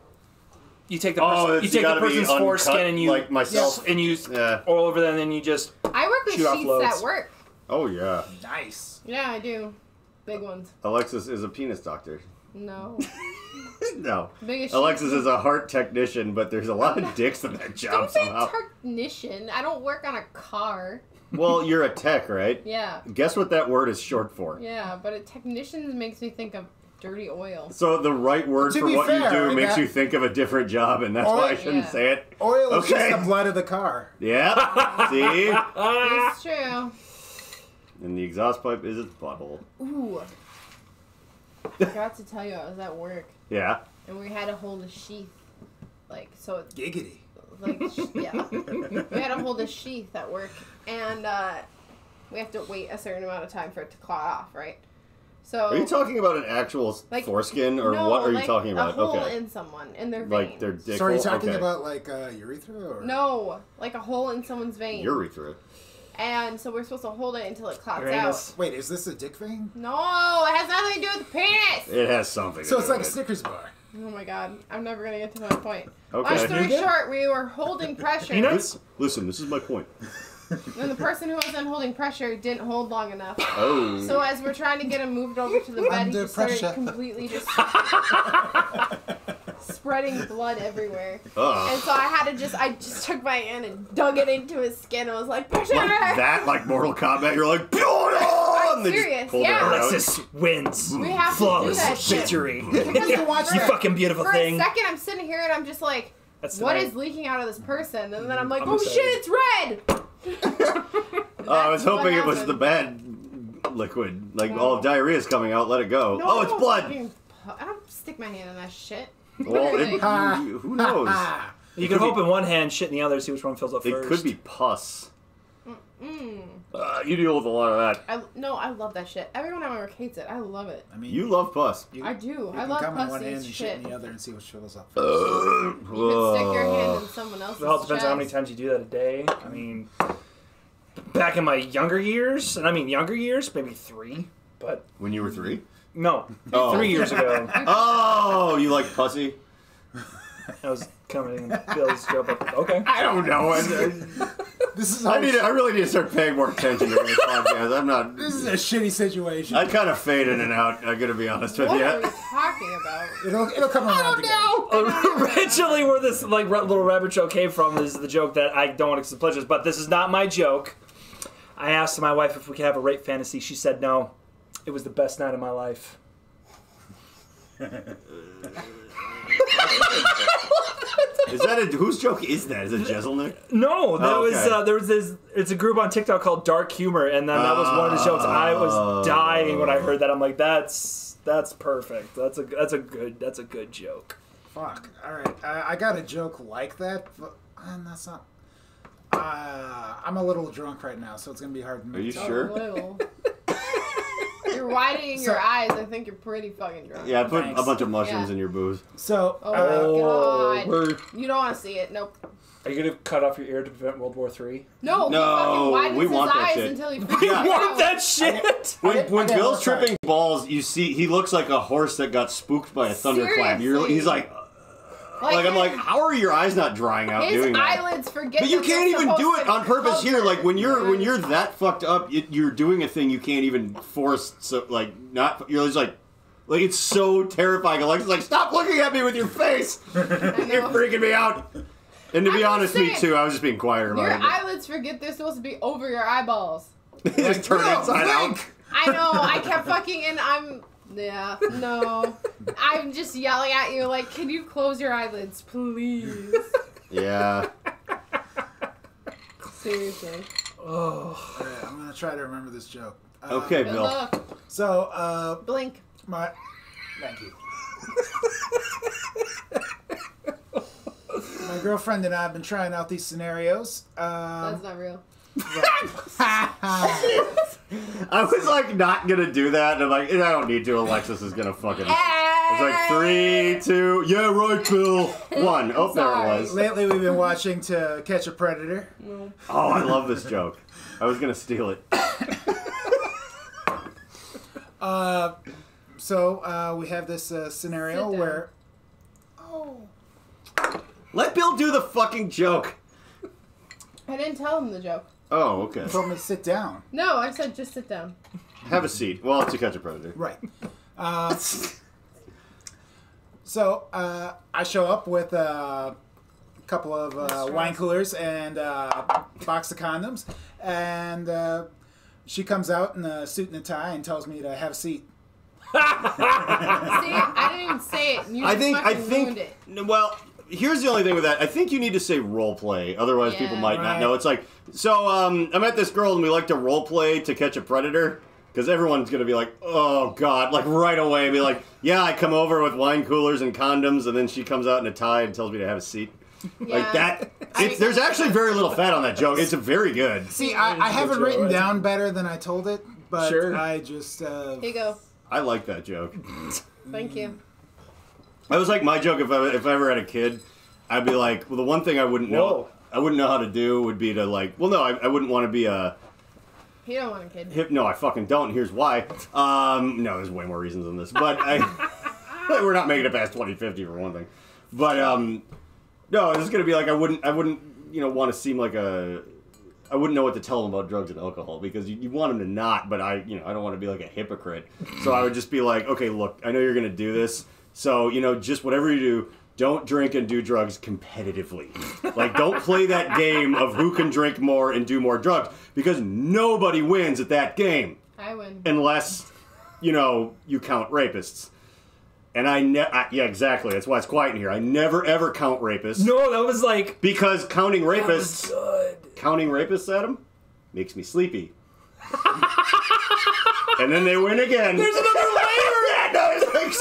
You take the person, oh, you take the person's foreskin and you like myself and you yeah. all over them and then you just I work with sheets at work. Oh yeah. Nice. Yeah, I do. Big ones. Alexis is a penis doctor. No. No. Biggest Alexis sheet. Is a heart technician, but there's a lot of dicks in that job somehow. Technician. I don't work on a car. Well, you're a tech, right? Yeah. Guess what that word is short for? Yeah, but a technician makes me think of dirty oil. So the right word for what fair, you do makes got... you think of a different job, and that's oil, why I shouldn't yeah. say it. Oil okay. is just the blood of the car. Yeah. See? It's true. And the exhaust pipe is its butthole. Ooh. I forgot to tell you, I was at work. Yeah. And we had to hold a sheath. Like, so it's... Giggity. Like, yeah. We had to hold a sheath at work, and uh, we have to wait a certain amount of time for it to claw off, right? So, are you talking about an actual like, foreskin, or no, what are like you talking about? A hole okay. in someone, in their vein. Like their dick. So are you talking okay. about like uh, urethra? Or? No, like a hole in someone's vein. Urethra. And so we're supposed to hold it until it clots out. Wait, is this a dick vein? No, it has nothing to do with the penis. It has something. So to it's do like with a Snickers bar. Oh my god, I'm never gonna get to my point. Okay. Long story short, we were holding pressure. You know, listen, this is my point. And the person who was then holding pressure didn't hold long enough. Oh. So as we're trying to get him moved over to the bed, Under he started pressure. completely just spreading blood everywhere. Uh. And so I had to just, I just took my hand and dug it into his skin. I was like, pressure! Like that, like Mortal Kombat, you're like, I'm serious, yeah. Alexis wins. We have Flawless to do that shit. victory. Yeah. Watch you fucking beautiful for thing. For a second, I'm sitting here and I'm just like, That's what is leaking out of this person? And then I'm like, I'm oh excited. shit, it's red! Oh, I was hoping it was the bad liquid. Like, no. all diarrhea is coming out, let it go. No, oh, it's blood! I don't stick my hand in that shit. Well, it, you, who knows? you it can hope be, in one hand, shit in the other, see which one fills up it first. It could be pus. Mm-mm. Uh, you deal with a lot of that. I, no, I love that shit. Everyone at my work hates it. I love it. I mean, you love pus. You, I do. You I love come pus in one hand and shit. shit in the other and see what fills up. Uh, you uh, can stick your hand in someone else's. It all depends chest. on how many times you do that a day. I mean, back in my younger years, and I mean younger years, maybe three. But when you were three? No, oh. three years ago. Oh, you like pussy? I was coming in Bill's joke. Okay. I don't know. This is I, need to, I really need to start paying more attention to this podcast. I'm not. This is a shitty situation. I kind of fade in and out. I'm gonna be honest with you. What are we talking about? It'll, it'll come around again. I don't know. Originally, where this like little rabbit joke came from is the joke that I don't want to accept pledges, but this is not my joke. I asked my wife if we could have a rape fantasy. She said no. It was the best night of my life. Is that a whose joke is that? Is it Jezelnik? No, that oh, okay. was uh, there was this. It's a group on TikTok called Dark Humor, and then that was one of the jokes. I was dying when I heard that. I'm like, that's that's perfect. That's a that's a good that's a good joke. Fuck. All right, I, I got a joke like that, but um, that's not. Uh, I'm a little drunk right now, so it's gonna be hard to make. Are you talk. sure? You're widening so, your eyes. I think you're pretty fucking drunk. Yeah, I put Thanks. a bunch of mushrooms yeah. in your booze. So, oh my oh, god, we're... you don't want to see it. Nope. Are you gonna cut off your ear to prevent World War Three? No, no, he fucking we his want eyes that shit. Until he we yeah. want that shit. When, when, when Bill's tripping hard. balls, you see he looks like a horse that got spooked by a thunderclap. You're, he's like. Like, like, I'm his, like, how are your eyes not drying out doing that? His eyelids forget But you can't even do it on purpose here. Like, when you're when you're that fucked up, it, you're doing a thing you can't even force. So, like, not... You're just like... Like, it's so terrifying. Alexa's like, stop looking at me with your face! You're freaking me out. And to be I'm honest, saying, me too. I was just being quieter about it. Your eyelids forget they're supposed to be over your eyeballs. They just turn no, inside out. I know. I kept fucking... And I'm... Yeah, no. I'm just yelling at you like, can you close your eyelids, please? Yeah. Seriously. Oh. Yeah, I'm going to try to remember this joke. Uh, okay, Bill. Look. So, uh... Blink. My... Thank you. My girlfriend and I have been trying out these scenarios. Um, That's not real. I was like not gonna do that, and I'm like, I don't need to. Alexis is gonna fucking. It's like three, two, yeah, right, Bill. One. Oh, there it was. Lately, we've been watching To Catch a Predator. No. Oh, I love this joke. I was gonna steal it. uh, so uh, we have this uh, scenario where. Oh. Let Bill do the fucking joke. I didn't tell him the joke. Oh, okay. You told me to sit down. No, I said just sit down. Have a seat. Well, To Catch a Predator. Right. Uh, so, uh, I show up with uh, a couple of uh, wine coolers and uh, a box of condoms. And uh, she comes out in a suit and a tie and tells me to have a seat. See, I didn't even say it. You just I think, fucking I think, ruined it. Well... Here's the only thing with that. I think you need to say role play. Otherwise, yeah, people might right. not know. It's like, so um, I met this girl and we like to role play To Catch a Predator. Because everyone's going to be like, oh, God, like right away, be like, yeah, I come over with wine coolers and condoms, and then she comes out in a tie and tells me to have a seat. Yeah. Like that, it's, there's actually very little fat on that joke. It's very good. See, I, I have it written down better than I told it, but sure. I just... Uh, Here you go. I like that joke. Thank you. That was like my joke if I, if I ever had a kid. I'd be like, well, the one thing I wouldn't know, Whoa. I wouldn't know how to do would be to like, well, no, I, I wouldn't want to be a... You don't want a kid. Hip, no, I fucking don't. Here's why. Um, no, there's way more reasons than this. But I, we're not making it past twenty fifty for one thing. But um, no, it's gonna be like I wouldn't, I wouldn't, you know, want to seem like a, I wouldn't know what to tell them about drugs and alcohol because you, you want them to not. But I, you know, I don't want to be like a hypocrite. So I would just be like, okay, look, I know you're gonna do this. So you know, just whatever you do. Don't drink and do drugs competitively. Like, don't play that game of who can drink more and do more drugs, because nobody wins at that game. I win. Unless, you know, you count rapists. And I, ne I yeah, exactly. That's why it's quiet in here. I never, ever count rapists. No, that was like... Because counting rapists... That was good. Counting rapists, Adam, makes me sleepy. And then they win again. There's another layer! Yeah, no, there's like...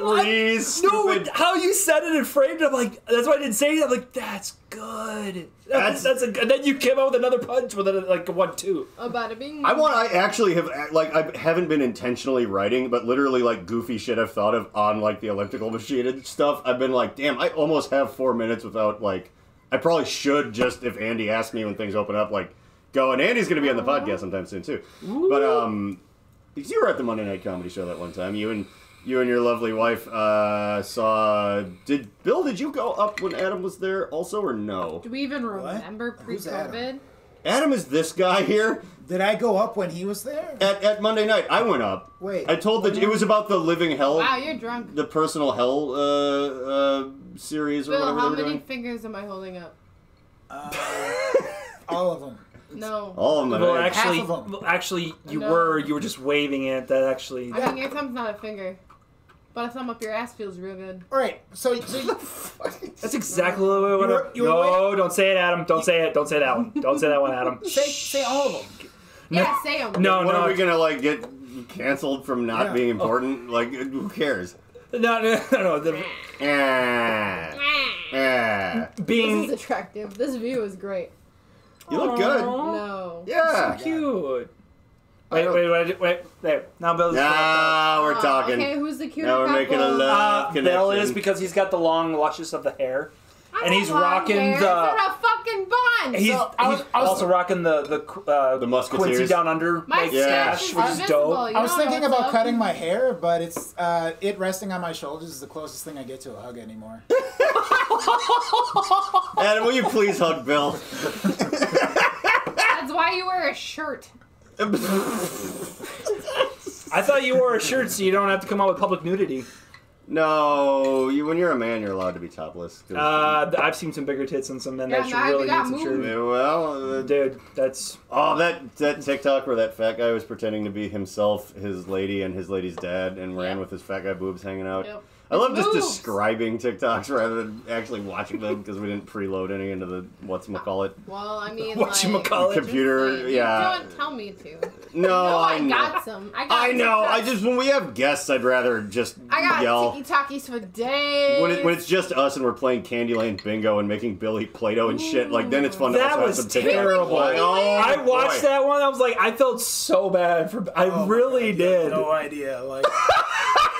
Please, no, it, how you said it and framed it, I'm like, that's why I didn't say it. I'm like, that's good. That's that's a. And then you came out with another punch with a, like a one two. About it being. I want. I actually have like I haven't been intentionally writing, but literally like goofy shit I've thought of on like the elliptical machine and stuff. I've been like, damn, I almost have four minutes without like. I probably should just if Andy asked me when things open up, like, go. And Andy's gonna be on the podcast sometime soon too. Ooh. But um, because you were at the Monday Night Comedy Show that one time, you and. You and your lovely wife uh, saw... Did Bill, did you go up when Adam was there also, or no? Do we even remember pre-COVID? Adam? Adam is this guy here. Did I go up when he was there? At, at Monday night, I went up. Wait. I told that it was about the living hell... Wow, you're drunk. The personal hell uh, uh, series Bill, or whatever. Bill, how many doing. fingers am I holding up? Uh, all of them. No. All of them. Well, actually, Half of them. actually, you no. were you were just waving it. That actually... I mean, your thumb's not a finger. But a thumb up your ass feels real good. All right, so... so that's exactly what I... No, don't say it, Adam. Don't say it. Don't say that one. Don't say that one, Adam. say, say all of them. No, yeah, say them. No, what, no. Are we going to, like, get canceled from not yeah. being important? Oh. Like, who cares? No, no, no. no. Ah. Ah. Being... This is attractive. This view is great. You look Aww. good. No. Yeah. So cute. Wait, wait, wait, wait, wait. Now Bill's... Now we're talking. Okay, who's the cuter couple? Now we're making a love uh, connection. Bill is, because he's got the long luscious of the hair. I and he's rocking hair. the... Not a fucking bun! He's, so, he's was, also rocking the the, uh, the Musketeers. Quincy Down Under my like, stash, yeah. which is dope. I was thinking about up. cutting my hair, but it's uh, it resting on my shoulders is the closest thing I get to a hug anymore. Adam, will you please hug Bill? That's why you wear a shirt. I thought you wore a shirt so you don't have to come out with public nudity. No, you, when you're a man, you're allowed to be topless. Uh, I've seen some bigger tits and some men yeah, that should really need some shirt. Well, uh, dude, that's... Oh, that, that TikTok where that fat guy was pretending to be himself, his lady, and his lady's dad, and ran yep. with his fat guy boobs hanging out. Yep. I love just describing TikToks rather than actually watching them because we didn't preload any into the whatchamacallit. Well, I mean, whatchamacallit computer, like, yeah. You don't tell me to. No, no I, I know. got some. I got I know. TikToks. I just when we have guests, I'd rather just I got yell. Tiki Takis for days. When, it, when it's just us and we're playing Candyland Bingo and making Billy Play-Doh and Ooh, shit, like then it's fun to watch was some TikToks. Terrible. Like, oh, I watched boy. that one. I was like, I felt so bad for. I oh, really God, did. No idea, like.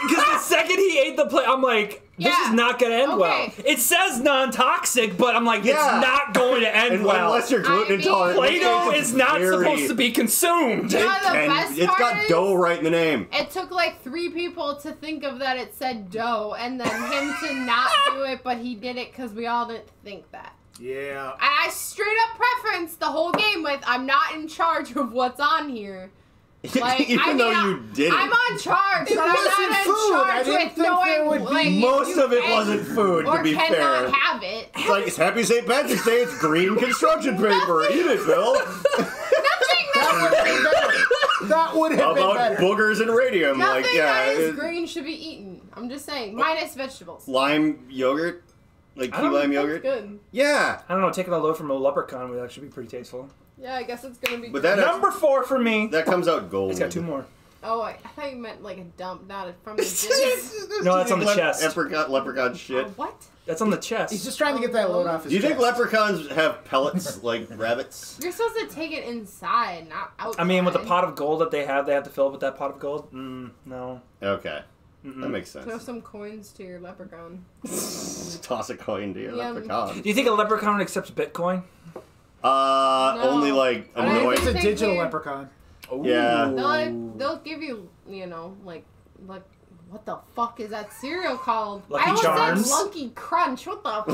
Because the second he ate the plate, I'm like, this yeah. is not going to end okay. well. It says non-toxic, but I'm like, yeah. it's not going to end well. Unless you're gluten intolerant. Play-Doh is not very... supposed to be consumed. You know, the and best it's part got dough right in the name. It took like three people to think of that it said dough, and then him to not do it, but he did it because we all didn't think that. Yeah. I, I straight up preference the whole game with, I'm not in charge of what's on here. Like, Even I mean, though you did I'm it. on charge. It I'm wasn't not food. I didn't think there would like, be. Most of it wasn't food, to be fair. Or cannot have it. It's like, it's Happy Saint Patrick's Day. It's green construction paper. Eat it, Bill. Nothing that would have been better. That would have been better. About boogers and radium. Nothing like, yeah, that is green should be eaten. I'm just saying. Minus vegetables. Lime yogurt? Like key lime yogurt? That's good. Yeah. I don't know. Taking a loaf from a leprechaun would actually be pretty tasteful. Yeah, I guess it's gonna be but that number actually, four for me. That comes out gold. It's got two more. Oh, I, I thought you meant like a dump, not a, from the gym. No, that's on the Lep chest. Leprechaun, leprechaun shit. Uh, what? That's on the chest. He's just trying to get that load off his chest. Do you chest. think leprechauns have pellets like rabbits? You're supposed to take it inside, not outside. I mean, with the pot of gold that they have, they have to fill it with that pot of gold? Mm, no. Okay. Mm-mm. That makes sense. Throw some coins to your leprechaun. Toss a coin to your yeah. leprechaun. Do you think a leprechaun accepts Bitcoin? Uh, no. Only like annoying. It's a digital you're... leprechaun. Ooh. Yeah. They'll, they'll give you, you know, like, like, what the fuck is that cereal called? Lucky Charms? Lunky Crunch. What the fuck?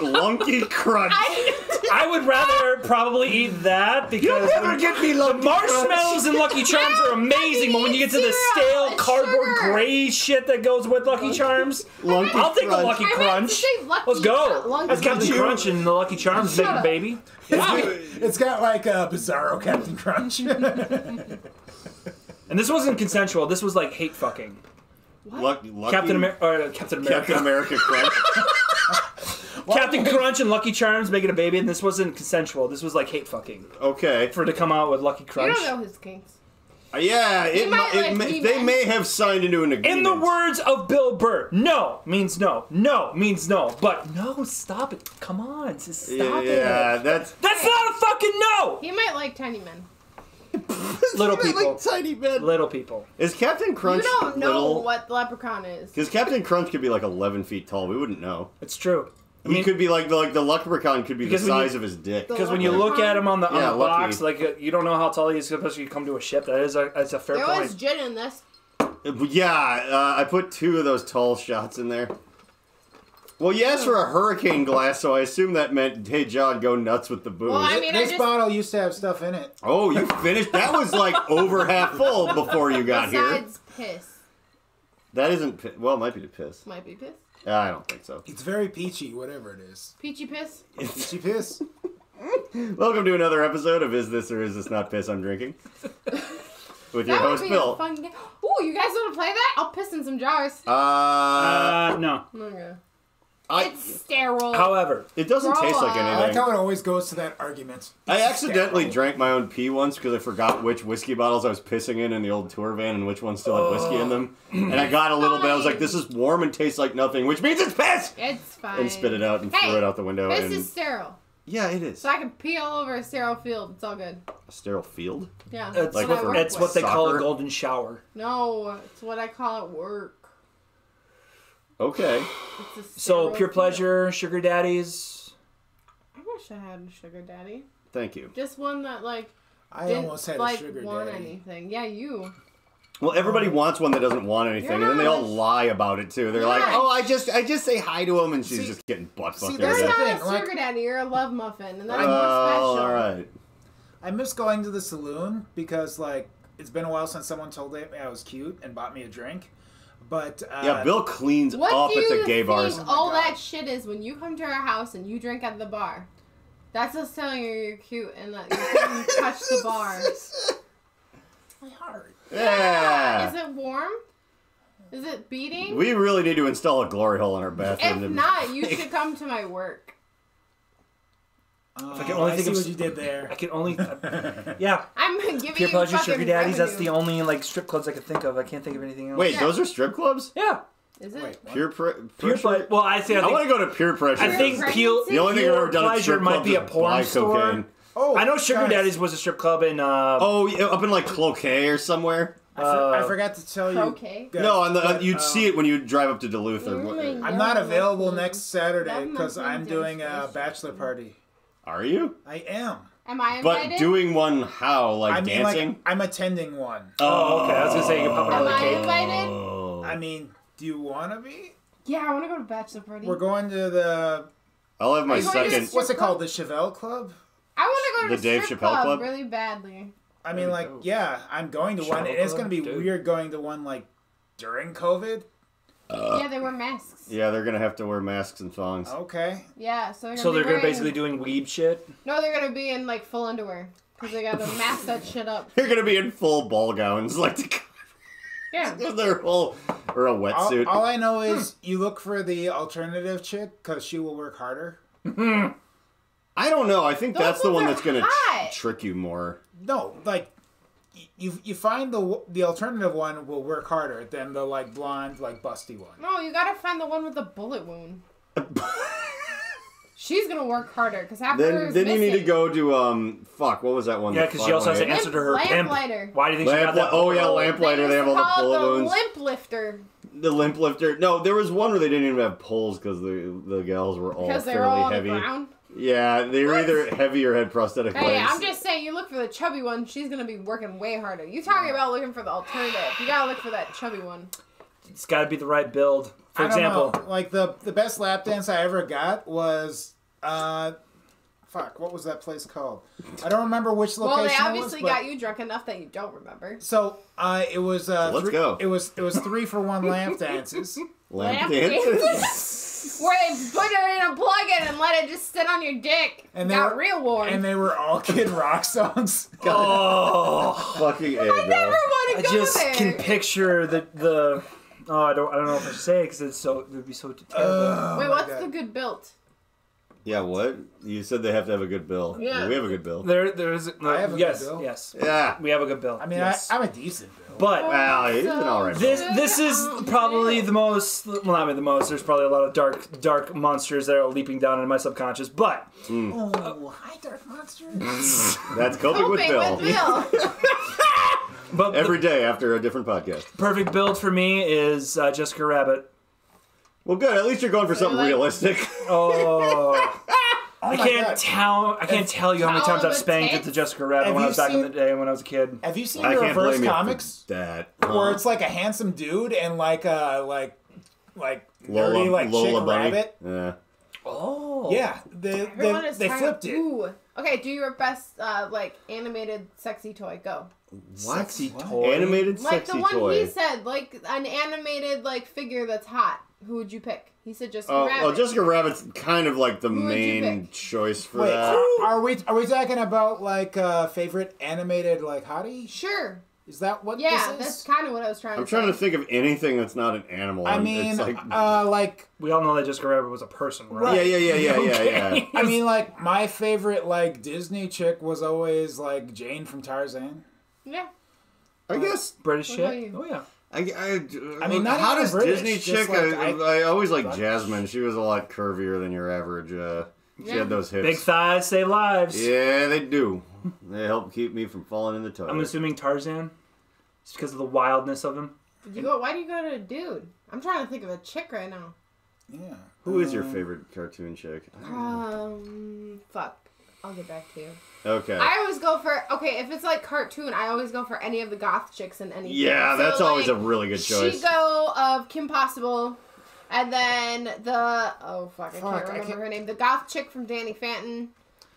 Lunky Crunch. I, I would rather probably eat that because you never get me the marshmallows and Lucky Charms are amazing, but when you get to the stale cardboard sugar. gray shit that goes with Lucky Charms, Lunky I'll take the Lucky Crunch. Lucky, Let's go. That's Captain you. Crunch and the Lucky Charms, baby, baby. Wow. It's got like a Bizarro Captain Crunch. And this wasn't consensual. This was like hate fucking. Lucky, lucky, Captain, Amer or Captain America. Captain America Crunch. Captain Crunch and Lucky Charms making a baby, and this wasn't consensual. This was like hate fucking. Okay. For it to come out with Lucky Crunch. You don't know his kinks. Uh, yeah, it, might, it, like, it, they might. may have signed into an agreement. In the words of Bill Burr, no means no, no means no, but no, stop it. Come on, just stop yeah, it. Yeah, that's... That's not a fucking no! He might like tiny men. Little people, like tiny men. Little people. Is Captain Crunch? You don't know little? what leprechaun is. Because Captain Crunch could be like eleven feet tall. We wouldn't know. It's true. I mean, he could be like the, like the leprechaun could be the size you, of his dick. Because when you look at him on the, on yeah, the box, like uh, you don't know how tall he is. Especially you come to a ship. That is a that's a fair there point. There was gin in this. Yeah, uh, I put two of those tall shots in there. Well, you asked for a hurricane glass, so I assume that meant, hey, John, go nuts with the booze. Well, I mean, this I just... bottle used to have stuff in it. Oh, you finished? That was like over half full before you got Besides here. Besides piss. That isn't piss. Well, it might be the piss. Might be piss? Uh, I don't think so. It's very peachy, whatever it is. Peachy piss? Peachy piss. Welcome to another episode of Is This or Is This Not Piss I'm Drinking? With your that host, would be Bill. A fun game. Ooh, you guys want to play that? I'll piss in some jars. Uh, uh no. Okay. I, it's sterile. However, it doesn't Grow taste like anything. I like how it always goes to that argument. It's I accidentally sterile. drank my own pee once because I forgot which whiskey bottles I was pissing in in the old tour van and which ones still oh. had whiskey in them. And I got a little fine. bit. I was like, this is warm and tastes like nothing, which means it's piss! It's fine. And spit it out and hey, threw it out the window. This and... is sterile. Yeah, it is. So I can pee all over a sterile field. It's all good. A sterile field? Yeah. That's like what, it's what they Soccer? call a golden shower. No, it's what I call at work. Okay. So, pure pleasure, sugar daddies. I wish I had a sugar daddy. Thank you. Just one that, like, I didn't, almost had like, a sugar want daddy. anything. Yeah, you. Well, everybody um, wants one that doesn't want anything, and then they all lie about it, too. They're yeah. like, oh, I just I just say hi to him, and she's see, just getting butt fucked. See, that's the thing. You're not a sugar daddy. You're a love muffin, and that's uh, more special. All right. I miss going to the saloon because, like, it's been a while since someone told me I was cute and bought me a drink. But, uh, yeah, Bill cleans up at the gay bars. What do you think all that shit is when you come to our house and you drink at the bar? That's us telling you you're cute and that you can touch the bar. My heart. Yeah. yeah. Is it warm? Is it beating? We really need to install a glory hole in our bathroom. If not, you should come to my work. Oh, if I can only I think see of what you did there. I can only, uh, yeah. I'm giving Pure you pleasure, sugar daddies. Revenue. That's the only like strip clubs I can think of. I can't think of anything else. Wait, yeah. those are strip clubs? Yeah. Is it Wait, pure pre pure pleasure? Well, I think I, I want to go to Pure Pressure. I think pure, the only pure thing I've ever done at strip clubs might be a porn store. Cocaine. Oh, I know Sugar guys. Daddies was a strip club in. Uh, oh, yeah, up in like Cloquet or somewhere. I, for, uh, I forgot to tell you. Okay. Guys, no, on the, but, you'd uh, see it when you drive up to Duluth. Or, I'm not available next Saturday because I'm doing a bachelor party. Are you? I am. Am I invited? But doing one how? Like I mean, dancing? Like, I'm attending one. Oh, okay. I was going to say you can pop another cake. Am I invited? Oh. I mean, do you want to be? Yeah, I want to go to bachelor party. We're going to the... I'll have my second... What's it called? The Chevelle Club? I want to go to the Dave Chappelle Club really badly. I mean, like, yeah, I'm going to one. It's going to be weird going to one, like, during COVID. Uh, yeah, they wear masks. Yeah, they're gonna have to wear masks and thongs. Okay. Yeah, so they're gonna so be they're wearing... gonna basically doing weeb shit. No, they're gonna be in like full underwear because they gotta mask that shit up. They're gonna be in full ball gowns, like to... yeah, their whole or a wetsuit. All, all I know is hmm. you look for the alternative chick because she will work harder. I don't know. I think Those that's the one that's going to tr trick you more. No, like you you find the the alternative one will work harder than the like blonde like busty one. No, you got to find the one with the bullet wound. She's gonna work harder because after then, then you need to go to um fuck. What was that one? Yeah, because she also has to answer to her pimp. Lamplighter. Why do you think Lamp she got that? Oh yeah, Lamplighter. They have all the bullet wounds. Limp lifter. The limp lifter. No, there was one where they didn't even have poles because the the gals were all fairly all heavy. The ground. Yeah, they were either heavy or had prosthetic legs. Hey, I'm just saying, you look for the chubby one. She's gonna be working way harder. You talking about looking for the alternative? You gotta look for that chubby one. It's gotta be the right build. For example, I don't know. Like the the best lap dance I ever got was uh, fuck. What was that place called? I don't remember which location. Well, they obviously it was, got you drunk enough that you don't remember. So uh, it was. Uh, Let's three, go. It was it was three for one lamp dances. Lamp, lamp dances. Where they put it in a plug-in and let it just sit on your dick. And they got were, real warm. And they were all Kid Rock songs. God. Oh, fucking A, I bro. never want to go there. I just there. can picture the the. Oh, I don't. I don't know if I should say because it's so. It would be so terrible. Uh, Wait, what's God. the good build? Yeah, what you said? They have to have a good bill. Yeah, we have a good bill. There, there is. No, I have a yes, good bill. Yes, yeah, we have a good bill. I mean, yes. I, I'm a decent bill. But well, he's been all right. This, this is probably the most. Well, not the most. There's probably a lot of dark, dark monsters that are leaping down into my subconscious. But mm. oh, hi, dark monsters. That's coping, coping with Bill. With Bill. But every the, day after a different podcast. Perfect build for me is uh, Jessica Rabbit. Well, good. At least you're going for something like, realistic. Oh, oh I can't God. tell. I can't it's tell you how many times I've spanked at the Jessica Rabbit have when I was seen, back in the day when I was a kid. Have you seen I the reverse comics? That huh? Where it's like a handsome dude and like a like like Lola, nerdy like Lola chick Bunny. Rabbit. Yeah. Oh. Yeah. They they, they flipped it. Ooh. Okay. Do your best uh, like animated sexy toy. Go. Sexy toy, animated sexy toy. Like the one toy. he said, like an animated like figure that's hot. Who would you pick? He said Jessica uh, Rabbit. Oh, well, Jessica Rabbit's kind of like the Who main choice for Wait, that. Are we are we talking about like uh, favorite animated like hottie? Sure. Is that what? Yeah, this is? that's kind of what I was trying. I'm to I'm trying say. to think of anything that's not an animal. I mean, it's like, uh, like we all know that Jessica Rabbit was a person, right? right. Yeah, yeah, yeah, yeah, okay. yeah, yeah. I mean, like my favorite like Disney chick was always like Jane from Tarzan. Yeah, I uh, guess British chick. Oh yeah, I, I, I mean, not how does British, Disney chick? Like, I, I, I always like Jasmine. She was a lot curvier than your average. Uh, yeah. She had those hips. Big thighs save lives. Yeah, they do. They help keep me from falling in the toilet. I'm assuming Tarzan. It's because of the wildness of him. Did you go? Why do you go to a dude? I'm trying to think of a chick right now. Yeah. Who um, is your favorite cartoon chick? Um, fuck. I'll get back to you. Okay. I always go for, okay, if it's like cartoon, I always go for any of the goth chicks in anything. Yeah, so that's like, always a really good choice. Shigo of Kim Possible, and then the, oh fuck, fuck I can't remember I can't... her name. The goth chick from Danny Phantom.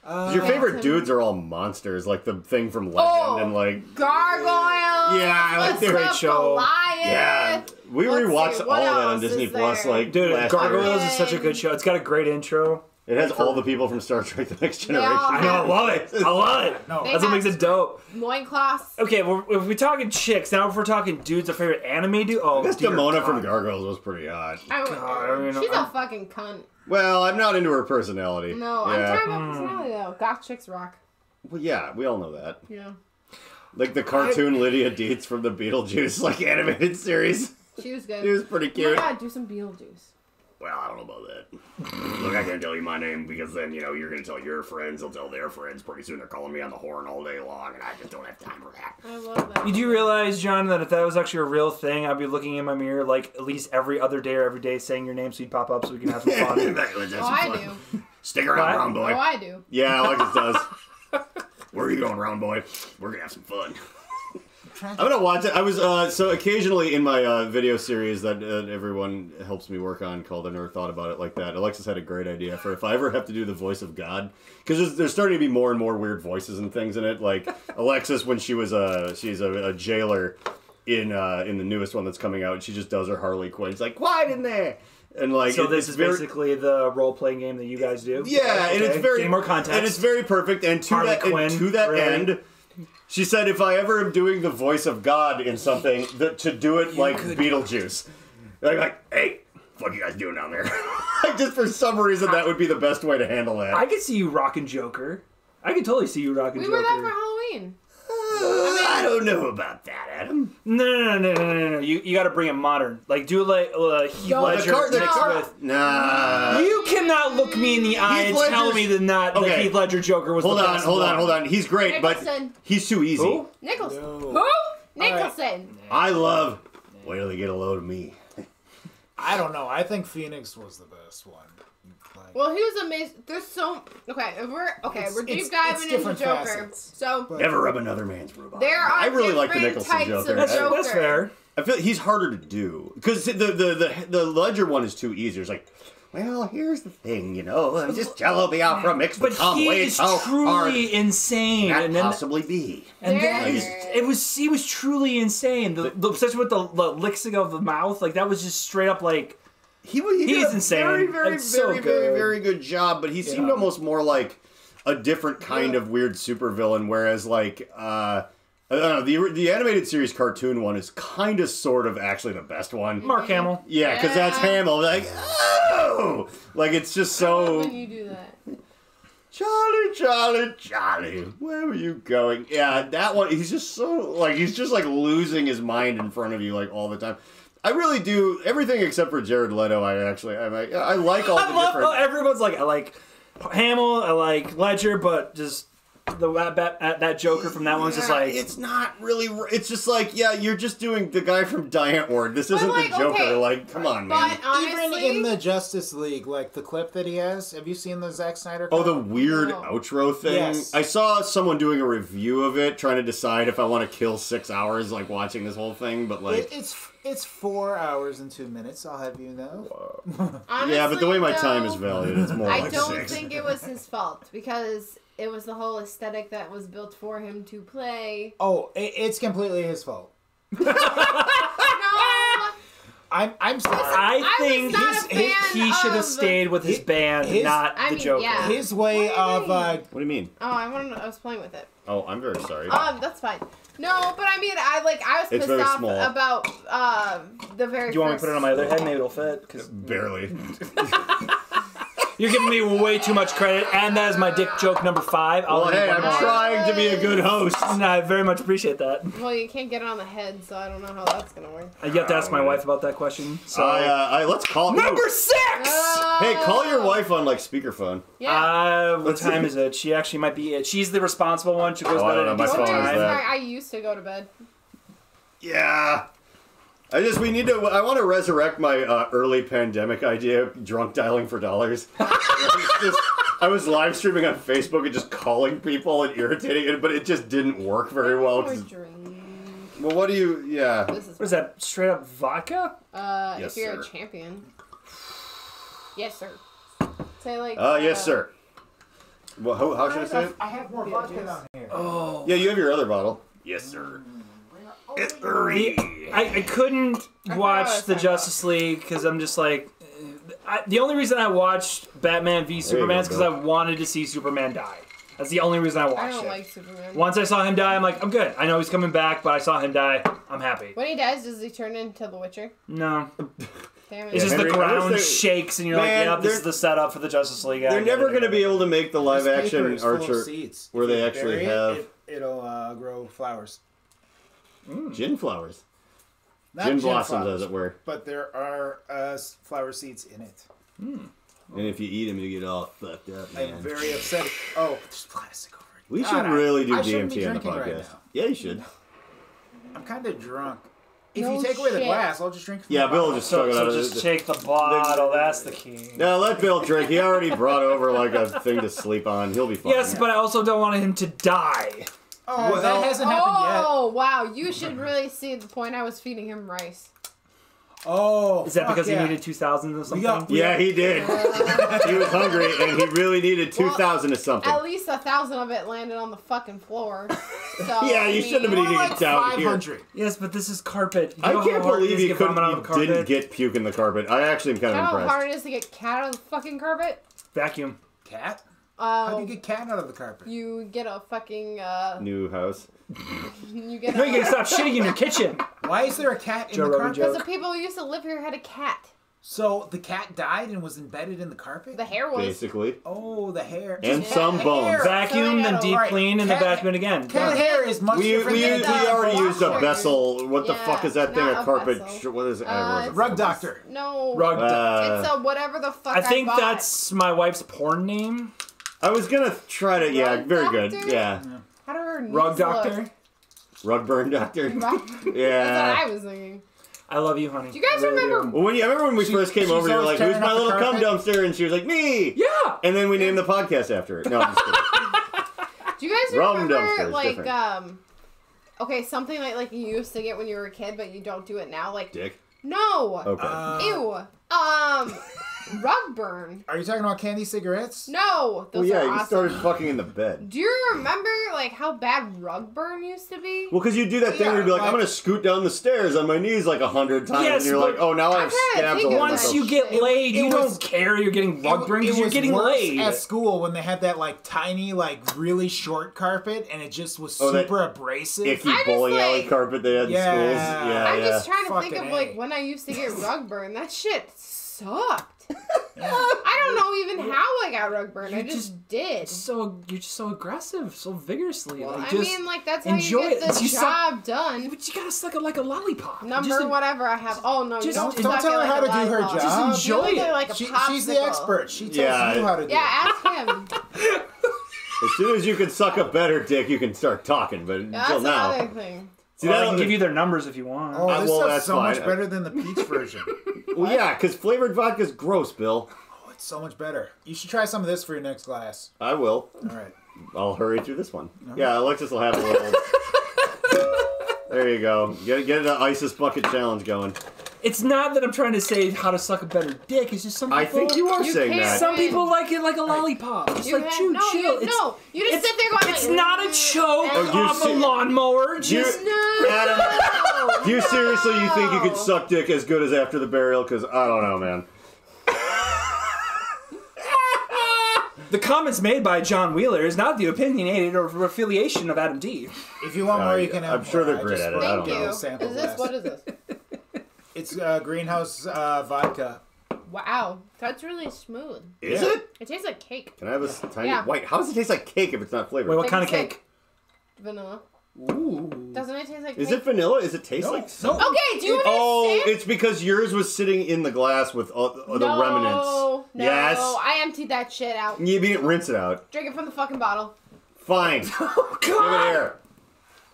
Uh, Your favorite Phantom. dudes are all monsters, like the thing from Legend oh, and like... Gargoyles! Yeah, I like the great show. Goliath. Yeah. We rewatched all of that on Disney Plus. Like, dude, Gargoyles is such a good show. It's got a great intro. It has all the people from Star Trek The Next Generation. Yeah, I know, I love it. I love it. No. That's what makes it dope. Loincloths. Okay, well, if we're talking chicks, now if we're talking dudes, our favorite anime dude. Oh, I guess Demona from Gargoyles was pretty hot. I would, God, I mean, she's I'm, a fucking cunt. Well, I'm not into her personality. No, yeah. I'm talking about personality, though. Goth chicks rock. Well, yeah, we all know that. Yeah. Like the cartoon I, Lydia Dietz from the Beetlejuice like animated series. She was good. She was pretty cute. Yeah, do some Beetlejuice. Well, I don't know about that. Look, I can't tell you my name because then, you know, you're going to tell your friends, they'll tell their friends. Pretty soon they're calling me on the horn all day long, and I just don't have time for that. I love that. You do realize, John, that if that was actually a real thing, I'd be looking in my mirror, like, at least every other day or every day saying your name so you'd pop up so we can have some fun. Exactly. Oh, some I fun. do. Stick around, Round Boy. Oh, I do. Yeah, Alexis does. Where are you going, Round Boy? We're going to have some fun. I'm gonna watch it. I was uh, so occasionally in my uh, video series that uh, everyone helps me work on called I Never Thought About It Like That. Alexis had a great idea for if I ever have to do the voice of God, because there's, there's starting to be more and more weird voices and things in it. Like Alexis, when she was a she's a, a jailer in uh, in the newest one that's coming out, and she just does her Harley Quinn. It's like quiet in there. And like, so this is very, basically the role-playing game that you guys do. Yeah, okay. and it's very Get more context. And it's very perfect. And to Harley that Quinn, and to that really? end. She said, if I ever am doing the voice of God in something, that, to do it you like Beetlejuice. Like, like, hey, fuck you guys doing down there? Like, just for some reason, that would be the best way to handle that. I could see you rocking Joker. I could totally see you rocking we Joker. We were there for Halloween. Uh, I, mean, I don't know about that, Adam. No, no, no, no, no, no, no. You, you got to bring it modern. Like, do like uh, Heath no, Ledger the car, the mixed car. with... Nah. You cannot look me in the eye Heath and Ledger's... tell me that not okay. the Heath Ledger Joker was hold the on, best Hold on, hold on, hold on. He's great, Nicholson. but he's too easy. Who? Nicholson. No. Who? Nicholson. Right. I love... Wait till they get a load of me. I don't know. I think Phoenix was the best one. Like, well, he was amazing. There's so okay. We're okay. It's, we're deep it's, diving it's into Joker. Facets, so but, never rub another man's rhubarb. There are I really like the Nicholson Joker. That's, Joker. That's fair. I feel he's harder to do because the, the the the Ledger one is too easy. It's like, well, here's the thing, you know, I'm just Jell-O the opera mixed with Tom Waits. But he is truly insane. That possibly be. And then it was, he was truly insane. The, the, especially with the, the licking of the mouth, like that was just straight up like. He was. He, he did is a insane. Very, very, so very, very, very good job. But he yeah. seemed almost more like a different kind yeah. of weird supervillain, whereas like. uh I don't know, the, the animated series cartoon one is kind of sort of actually the best one. Mark Hamill. Yeah, because yeah. that's Hamill. Like, oh! Like, it's just so... When you do that. Charlie, Charlie, Charlie, where were you going? Yeah, that one, he's just so... Like, he's just, like, losing his mind in front of you, like, all the time. I really do everything except for Jared Leto, I actually... I, I like all the I love different... How everyone's like, I like Hamill, I like Ledger, but just... The that, that Joker from that yeah, one's just like it's not really. It's just like yeah, you're just doing the guy from Giant Ward. This isn't like, the Joker. Okay. Like, come on, man. But honestly, even in the Justice League, like the clip that he has. Have you seen the Zack Snyder clip? Oh, the weird no. outro thing. Yes. I saw someone doing a review of it, trying to decide if I want to kill six hours like watching this whole thing. But like, it, it's it's four hours and two minutes. I'll have you know. Honestly, yeah, but the way my no, time is valued, it's more. I like don't six. think it was his fault because. It was the whole aesthetic that was built for him to play. Oh, it, it's completely his fault. no, I'm I'm sorry. I, I think his, his, he should have stayed with his band, his, not I the mean, Joker. Yeah. His way of. Uh, what do you mean? Oh, I wanted. I was playing with it. Oh, I'm very sorry. Um, that's fine. No, but I mean, I like. I was it's pissed off small. about uh, the very. Do you first... want me to put it on my other head? Maybe it'll fit. Cause... Barely. You're giving me way too much credit, and that is my dick joke number five. I'll well, hey, I'm on. trying to be a good host, and I very much appreciate that. Well, you can't get it on the head, so I don't know how that's going to work. I have to ask my wife about that question. So I, uh, I, let's call Number no. six! Uh, hey, call your wife on, like, speakerphone. Yeah. Uh, what time is it? She actually might be it. She's the responsible one. She goes oh, I don't know. My phone is that. I used to go to bed. Yeah. I just, we need to, I want to resurrect my uh, early pandemic idea, drunk dialing for dollars. just, I was live streaming on Facebook and just calling people and irritating it, but it just didn't work very well. Well, what do you, yeah. This is what is that, straight up vodka? Uh, yes, if you're sir. a champion. Yes, sir. Say like. Uh, uh yes, sir. Well, how, how should I, I say it? I have more vodka yeah, down here. Oh. Yeah, you have your other bottle. Yes, sir. Mm. The, I, I couldn't watch the Justice League because I'm just like, I, the only reason I watched Batman v Superman is because I wanted to see Superman die. That's the only reason I watched it. I don't it. like Superman. Once I saw him die, I'm like, I'm good. I know he's coming back, but I saw him die. I'm happy. When he dies, does he turn into The Witcher? No. Damn it. It's yeah, just Henry, the ground they, shakes, and you're man, like, yeah, this is the setup for the Justice League. They're never going to be able to make the live action Archer where they actually have. It, it'll uh, grow flowers. Mm. Gin flowers. Not gin, gin blossoms, flowers, as it were. But there are uh, flower seeds in it. Mm. And if you eat them, you get all fucked up, man. I'm very upset. Oh, there's plastic over it. We should God, really do I, D M T I on the podcast. Right yeah, you should. I'm kind of drunk. If no you take away shit. the glass, I'll just drink. From yeah, the Bill bottle. just so, so just take the bottle. The, that's the key. No, let Bill drink. He already brought over like a thing to sleep on. He'll be fine. Yes, but I also don't want him to die. Oh, well, that hasn't happened oh, yet. Oh, wow. You should really see the point I was feeding him rice. Oh, Is that because yeah. he needed two thousand or something? Got, yeah, he did. He was hungry, and he really needed two thousand well, or something. At least one thousand of it landed on the fucking floor. So, yeah, I you mean, shouldn't have been eating like it down here. Yes, but this is carpet. You I can't believe you, couldn't, you carpet. didn't get puke in the carpet. I actually am kind you of impressed. How hard it is to get cat out of the fucking carpet? Vacuum. Cat? Um, How do you get cat out of the carpet? You get a fucking uh... new house. you get. No, you gotta stop shitting in your kitchen. Why is there a cat in Joe the carpet? Because the people who used to live here had a cat. So the cat died and was embedded in the carpet? The hair was. Basically. Oh, the hair. And just some bones. Vacuumed and deep clean and then vacuumed again. Cat hair is much different than that. We already used a vessel. What the fuck is that thing? A carpet. What is it? Rug doctor. No. Rug doctor. It's a whatever the fuck I bought. I think that's my wife's porn name. I was going to try to. Yeah, very good. Yeah. How do her names look? Rug doctor. Rug burn doctor. Yeah. That's what I was thinking. I love you, honey. Do you guys really remember? Well, when you, I remember when we she, first came over, you were like, who's my little cum dumpster? And she was like, me! Yeah! And then we named the podcast after it. No, I'm just kidding. Do you guys Rum remember, like, different. um, okay, something like, like you used to get when you were a kid, but you don't do it now? Like, dick? No! Okay. Uh, Ew. Um... Rug burn. Are you talking about candy cigarettes? No. Those well, yeah, are awesome. You started fucking in the bed. Do you remember like how bad rug burn used to be? Well, because you do that thing yeah, where you'd be like, like, I'm gonna scoot down the stairs on my knees like a hundred times, yes, and you're like, oh, now I have scabs. Once you get laid, it, it you was, don't care. You're getting rug burn because you're getting laid. At school, when they had that like tiny, like really short carpet, and it just was oh, super abrasive. Icky bowling like, alley carpet they had yeah, in schools. Yeah, I'm yeah. just trying to fucking think of a. like when I used to get rug burn. That shit sucked. I don't know even how I got rug burn. I just, just did. So you're just so aggressive, so vigorously. Well, like, I just mean, like that's how you get it. the job suck, done. But you gotta suck it like a lollipop. Number just, whatever I have. Oh no, just, you don't, don't, don't tell her like how to do her job. Just enjoy it. Like she, she's the expert. She tells yeah, you how to do yeah, it. Yeah, ask him. As soon as you can suck a better dick, you can start talking. But yeah, until that's now, another thing. See, well, I can give you their numbers if you want. Oh, this well, that's so fine. much better than the peach version. Well, yeah, because flavored vodka's gross, Bill. Oh, it's so much better. You should try some of this for your next glass. I will. All right. I'll hurry through this one. Right. Yeah, Alexis will have a little. There you go. Get get an ISIS bucket challenge going. It's not that I'm trying to say how to suck a better dick. It's just some people. I think you are you saying that. Some people like it like a lollipop. It's like, chew, no, chill. You, it's, no, you just it's, sit there going. It's like, not a choke off a lawnmower. Just no. Adam, no. Do you seriously you think you could suck dick as good as after the burial? Because I don't know, man. The comments made by John Wheeler is not the opinionated or affiliation of Adam D. If you want uh, more, you can have. I'm sure they're great at it. I don't know. Is this what is this? It's uh, greenhouse uh, vodka. Wow, that's really smooth. Is yeah. it? It tastes like cake. Can I have a tiny yeah. white? How does it taste like cake if it's not flavored? Wait, what like kind of cake? Like vanilla. Ooh. Doesn't it taste like? Is cake? it vanilla? Is it taste no. like? No. Okay, do you understand? Oh, it's because yours was sitting in the glass with all the no, remnants. No. Yes. I emptied that shit out. You didn't rinse it out. Drink it from the fucking bottle. Fine. Oh God. Give it air.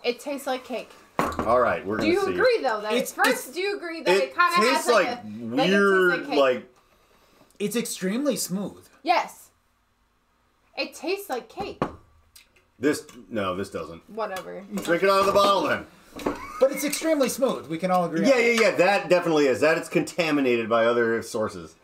It tastes like cake. All right, we're gonna see. Do you see. agree though? That it's, first, it's, do you agree that it, it kind of has like, like a, weird, like, it tastes like, like it's extremely smooth. Yes, it tastes like cake. This no, this doesn't. Whatever. Drink it out of the bottle then. But it's extremely smooth. We can all agree. Yeah, on yeah, it. yeah. That definitely is. That it's contaminated by other sources.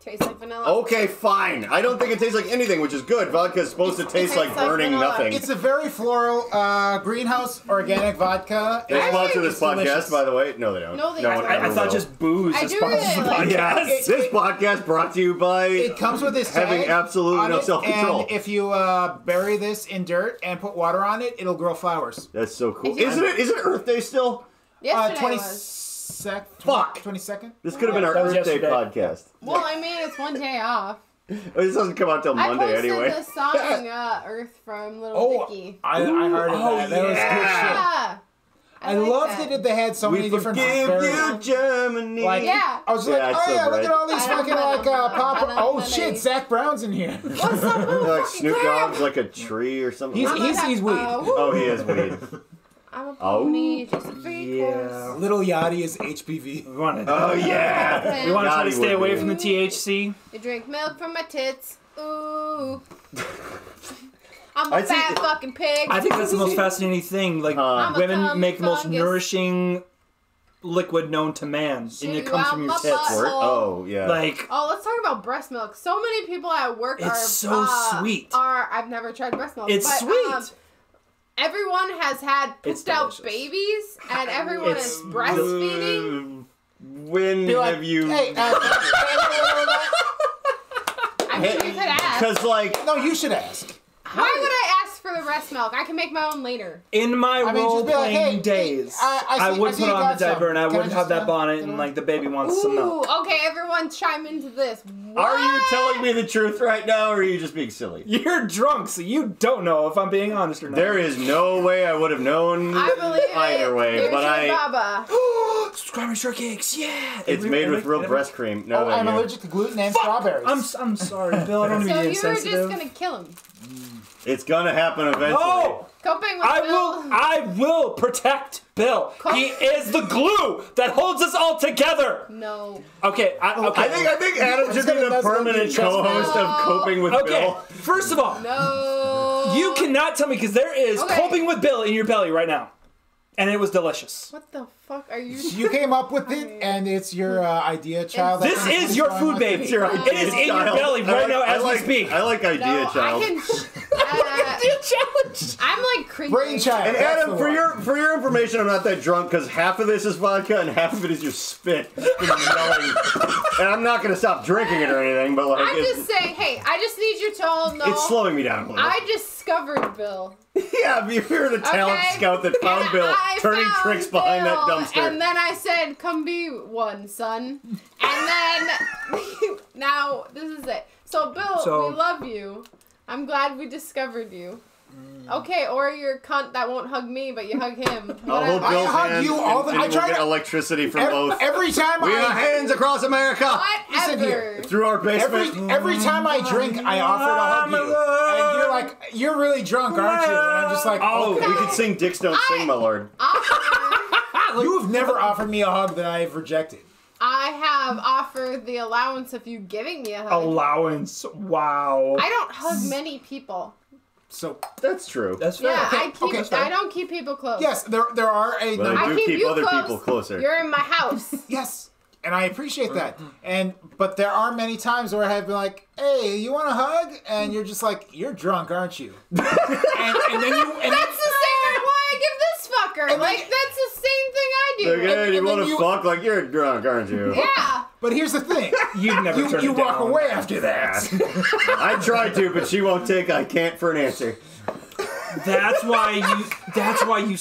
Tastes like vanilla. Okay, fine. I don't think it tastes like anything, which is good. Vodka is supposed to taste like burning nothing. It's a very floral uh, greenhouse organic vodka. They sponsor this podcast, by the way. No, they don't. No, they don't. I thought just booze is sponsored the podcast. This podcast brought to you by it comes with this having absolutely no self-control. And if you uh, bury this in dirt and put water on it, it'll grow flowers. That's so cool. Isn't it? Isn't Earth Day still? Yes, it was. Sec, Fuck! twenty-second? This could have been our Earth Day yesterday. podcast. Well, I mean, it's one day off. This doesn't come out till Monday anyway. I posted the song uh, Earth from Little oh, Vicky. I, I heard of oh, that. That yeah. was good shit. Yeah. I, I like loved that. It. They had so we many different you, Germany. Like, yeah. I was yeah, like, oh so yeah, bright. Look at all these fucking like uh, pop. Oh shit, Zach Brown's in here. What's up? Like Snoop Dogg's like a tree or something. He sees weed. Oh, he has weed. I'm a pony, oh, just a free yeah. course. Little Yachty is H P V. We want to oh, yeah. We want to try to stay away from the T H C. You drink milk from my tits. Ooh. I'm a I'd fat say, fucking pig. I think that's the most fascinating thing. Like, uh, women make the most fungus. nourishing liquid known to man. Shoot and it comes from your tits. Oh, yeah. Like, oh, let's talk about breast milk. So many people at work it's are... It's so uh, sweet. Are, I've never tried breast milk. It's but, sweet. Um, Everyone has had pooped out babies, and everyone it's, is breastfeeding. Uh, when like, have you? Hey, uh, I mean, you could ask. Because like, no, you should ask. Why would I ask for the breast milk. I can make my own later. In my I mean, role playing like, hey, days, I, I, see, I would I put on the diaper some. and I can wouldn't I have that bonnet and like the baby wants Ooh, some milk. Okay, everyone chime into this. What? Are you telling me the truth right now or are you just being silly? You're drunk, so you don't know if I'm being honest or not. There is no way I would have known I believe either it. way. Here's but I. Baba. Strawberry shortcakes, yeah! It's made with real breast cream. No, oh, I'm you. allergic to gluten and Fuck. strawberries. I'm, I'm sorry, Bill. I don't mean to be insensitive. So you're just gonna kill him. It's gonna happen eventually. No! Coping with I Bill. will. I will protect Bill. Cop he is the glue that holds us all together. No. Okay. I, okay. I think. I think Adam's just gonna be the permanent co-host no. of Coping with okay. Bill. Okay. First of all, no. You cannot tell me because there is okay. Coping with Bill in your belly right now. And it was delicious. What the fuck are you doing? You came up with it, and it's your uh, idea child. This is your food baby. It is in your belly right now as we speak. I like idea child. I can... Uh, idea challenge. I'm like crazy. Brain child. And Adam, for your, for your information, I'm not that drunk, because half of this is vodka, and half of it is your spit. And I'm not going to stop drinking it or anything, but like... I'm just saying, hey, I just need you to all know... It's slowing me down a little bit. I discovered Bill. Yeah, if you're the talent okay. scout that found and Bill I turning found tricks Bill, behind that dumpster. And then I said, come be one, son. And then, now, this is it. So, Bill, so, we love you. I'm glad we discovered you. Okay, or you're a cunt that won't hug me, but you hug him. I'll hold Bill's I hand hug you all the time. I try to get electricity from every, both. Every time we I... We have hands across America. Whatever. Through our basement. Every, every time I drink, I offer to hug you. And you're like, you're really drunk, aren't you? And I'm just like, oh, okay. We could sing Dicks Don't I, Sing, my lord. I, you have never offered me a hug that I have rejected. I have offered the allowance of you giving me a hug. Allowance. Wow. I don't hug many people. So that's true. That's fair. Yeah, okay. I keep. Okay. I don't keep people close. Yes, there there are a. But I do I keep, keep you other close. people closer. You're in my house. Yes, and I appreciate that. And but there are many times where I have been like, "Hey, you want a hug?" And you're just like, "You're drunk, aren't you?" and, and then you. And that's the same why I give this fucker. Like then, that's the same thing I do. Like, hey, and, you want to fuck? Like you're drunk, aren't you? Yeah. But here's the thing. You've never you, turned you it walk down away after that. I tried to, but she won't take I can't for an answer. That's why you... That's why you...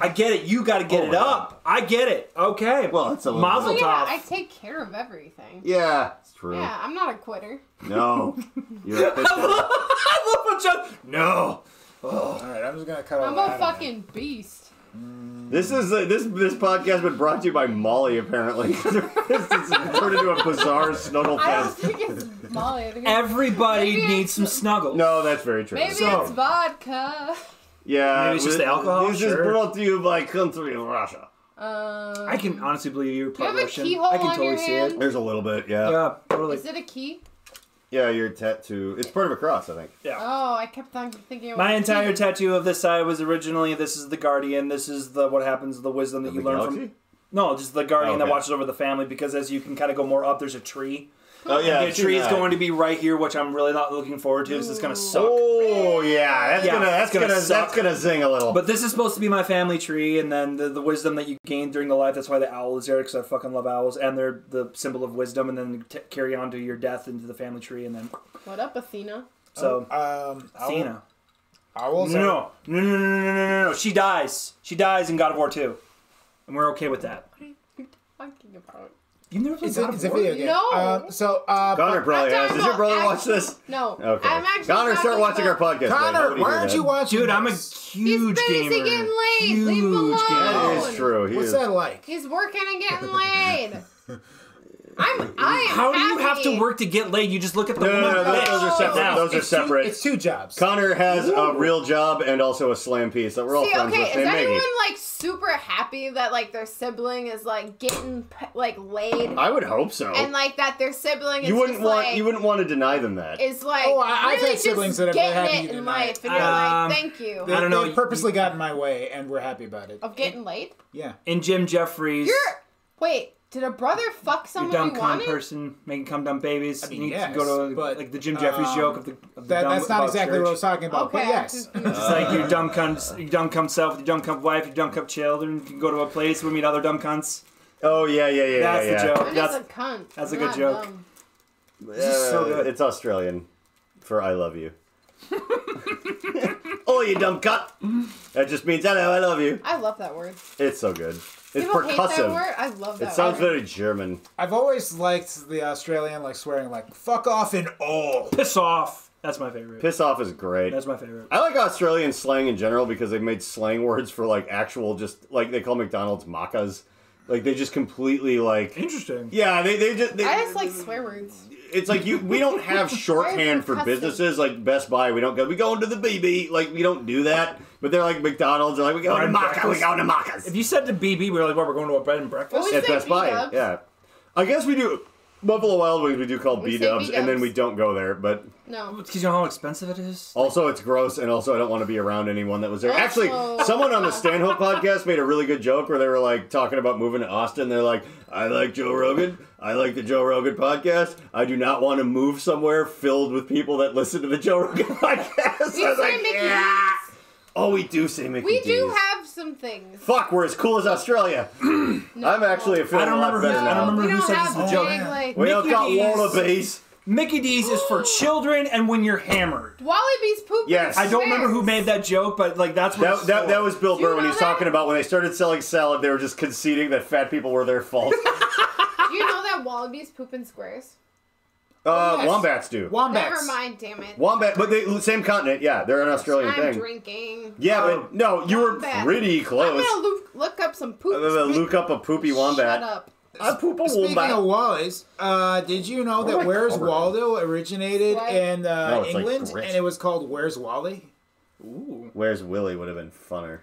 I get it. You got to get oh it up. God. I get it. Okay. Well, it's a little... Mazel tov. Yeah, I take care of everything. Yeah. It's true. Yeah, I'm not a quitter. No. You're a quitter. I love a joke. No. Oh. All right, I'm just going to cut off. I'm a fucking beast. This is uh, this this podcast been brought to you by Molly. Apparently, this is turned into a bizarre snuggle fest. I don't think it's Molly. I think Everybody it's, needs some snuggles. No, that's very true. Maybe so, it's vodka. Yeah, maybe it's just the alcohol. This sure. is brought to you by country of Russia. Um, I can honestly believe you're part you Russian. I can totally see hand? it. There's a little bit, yeah. Yeah, totally. Is it a key? Yeah, your tattoo. It's part of a cross, I think. Yeah. Oh, I kept on thinking. It was My entire tattoo of this side was originally, this is the guardian, this is the what happens, the wisdom that the you learn galaxy? from... No, just the guardian oh, okay. that watches over the family, because as you can kind of go more up, there's a tree. Oh, yeah. The tree is going to be right here, which I'm really not looking forward to, because it's going to suck. Oh, yeah. That's yeah, going to that's gonna, gonna that's gonna zing a little. But this is supposed to be my family tree, and then the, the wisdom that you gain during the life, that's why the owl is there, because I fucking love owls, and they're the symbol of wisdom, and then t carry on to your death into the family tree, and then... What up, Athena? So, oh, um, Athena. Owls? No. No, no, no, no, no, no, no. She dies. She dies in God of War two, and we're okay with that. What are you talking about? You never played God of War? Video game. No. Uh, so, uh, Connor probably has. Did your brother actually, watch this? No. Okay. I'm actually Connor, start watching about... our podcast. Connor, why aren't you watching? Dude, I'm a huge gamer. He's busy gamer. getting late. Huge Leave him alone. That is true. He What's is... that like? He's working and getting laid. I'm, I am How do you happy. have to work to get laid? You just look at the no, no, no, no, no, those are separate. No. Those are it's separate. Two, it's two jobs. Connor has Ooh. a real job and also a slam piece that we're all See, friends okay, with. Is anyone Maggie. like super happy that like their sibling is like getting like laid? I would hope so. And like that their sibling is you wouldn't just, want like, you wouldn't want to deny them that. It's like oh, I, really I've had siblings that have been happy in life, and um, you're like, thank you. They, I don't know. They purposely got in my way, and we're happy about it. Of getting laid? Yeah. And Jim Jeffries. You're wait. Did a brother fuck someone? Dumb cunt person making cum dumb babies. I mean, you yes, go to but, like the Jim Jeffries um, joke of the. Of the that, dumb, that's not exactly church. what I was talking about. Okay. But yes, uh, just like your dumb cunt, your dumb cum self, your dumb cum wife, your dumb cum children. You can go to a place where we meet other dumb cunts. Oh yeah, yeah, yeah. That's yeah, the yeah. joke. I'm that's a cunt. That's I'm a good joke. Uh, so good. It's Australian for I love you. Oh, you dumb cut. That just means hello, I love you. I love that word. It's so good. It's people percussive. Hate that word. I love that. It sounds word. very German. I've always liked the Australian like swearing like fuck off and oh. Piss off. That's my favorite. Piss off is great. That's my favorite. I like Australian slang in general because they've made slang words for like actual just like they call McDonald's macas. Like they just completely like interesting. Yeah, they they just they, I just like swear words. It's like you we don't have shorthand for businesses like Best Buy. We don't go we go into the B B. Like we don't do that. But they're like McDonald's. They're like we go to maca. We go to macas. If you said to B B, we were like, well, we're going to a bread and breakfast at Best Buy. Yeah, I guess we do. Buffalo Wild Wings we do call B-dubs, and then we don't go there, but... No. Because you know how expensive it is? Also, it's gross, and also I don't want to be around anyone that was there. Oh. Actually, someone on the Stanhope podcast made a really good joke where they were, like, talking about moving to Austin. They're like, I like Joe Rogan. I like the Joe Rogan podcast. I do not want to move somewhere filled with people that listen to the Joe Rogan podcast. You I was like, Mickey yeah! D's. Oh, we do say Mickey We D's. do have some things. Fuck, we're as cool as Australia. no, I'm actually a fan of I don't remember who, I don't remember who said this is a joke. Like, we don't got wallabies. Mickey D's is for children and when you're hammered. Wallabies poop. Yes. I don't remember who made that joke, but like that's what That, that, that was Bill Burr when he was that? talking about when they started selling salad, they were just conceding that fat people were their fault. Do you know that wallabies poop in squares? Uh, yes. Wombats do. Wombats. Never mind, damn it. Wombat, but they, same continent, yeah. They're an Australian I'm thing. I'm drinking. Yeah, oh. but no, you wombat. were pretty close. I'm gonna look, look up some poop. I'm gonna look up a poopy wombat. Shut up. I poop a Speaking wombat. Speaking of Wallace, uh, did you know that Where's covered? Waldo originated what? in uh, no, England, like and it was called Where's Wally? Ooh. Where's Willy would have been funner.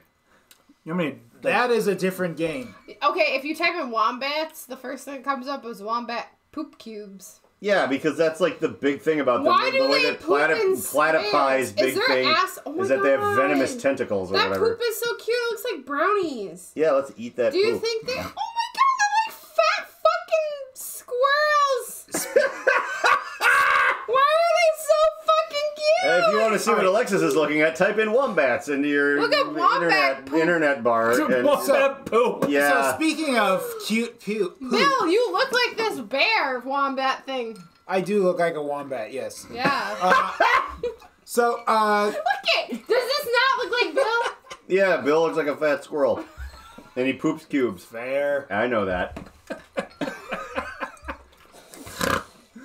I mean, that is a different game. Okay, if you type in wombats, the first thing that comes up is wombat poop cubes. Yeah, because that's like the big thing about them. Why the, the do way they that platyp platypi's big is thing ass? Oh is that God. they have venomous tentacles or that whatever. That poop is so cute. It looks like brownies. Yeah, let's eat that Do poop. you think they... Oh my God, they're like fat fucking squirrels. Why are they so fucking cute? Uh, if you want to see what Alexis is looking at, type in wombats into your Look at wombat internet, internet bar. And, wombat poop. Yeah. So speaking of cute poop. Bill, you look like this bear wombat thing. I do look like a wombat, yes. Yeah. Uh, so, uh... Look at Does this not look like Bill? Yeah, Bill looks like a fat squirrel. And he poops cubes. Fair. I know that.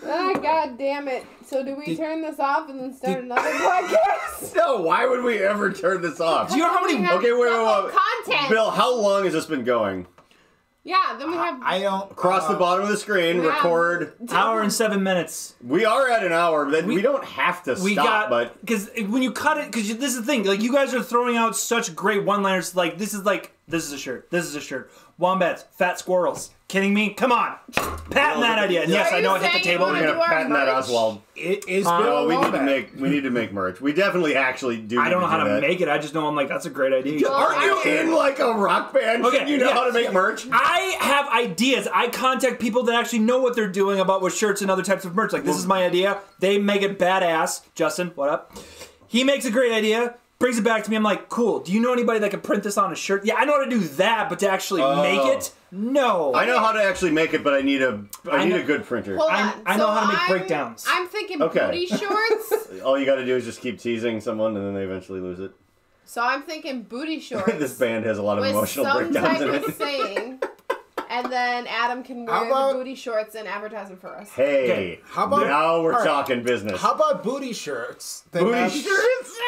Oh, God damn it. So do we did, turn this off and then start did, another podcast? No, why would we ever turn this off? Do you know how many... Okay, wait, wait, wait. Bill, how long has this been going? Yeah, then we have... Uh, I don't... Across uh, the bottom of the screen, yeah. record... Hour and seven minutes. We are at an hour, but we, we don't have to we stop, got, but... Because when you cut it... Because this is the thing. Like, you guys are throwing out such great one-liners. Like, this is like... This is a shirt. This is a shirt. Wombats. Fat squirrels. Kidding me? Come on. Patent that idea. And yes, I know I hit the table. We're going to patent that, Oswald. It is um, no, we need to make We need to make merch. We definitely actually do I don't know do how to that. make it. I just know I'm like, that's a great idea. Are you in like a rock band? Okay, you know yes. how to make merch? I have ideas. I contact people that actually know what they're doing about with shirts and other types of merch. Like, this is my idea. They make it badass. Justin, what up? He makes a great idea. Brings it back to me. I'm like, cool. Do you know anybody that could print this on a shirt? Yeah, I know how to do that, but to actually oh. make it, no. I know how to actually make it, but I need a, I, I need know. a good printer. Hold on. So I know how to make I'm, breakdowns. I'm thinking okay. booty shorts. All you got to do is just keep teasing someone, and then they eventually lose it. So I'm thinking booty shorts. This band has a lot of emotional some breakdowns type in it. Of saying, and then Adam can wear about, the booty shorts and advertise them for us. Hey, okay. how about, now we're right. talking business. How about booty shirts? Booty shirts.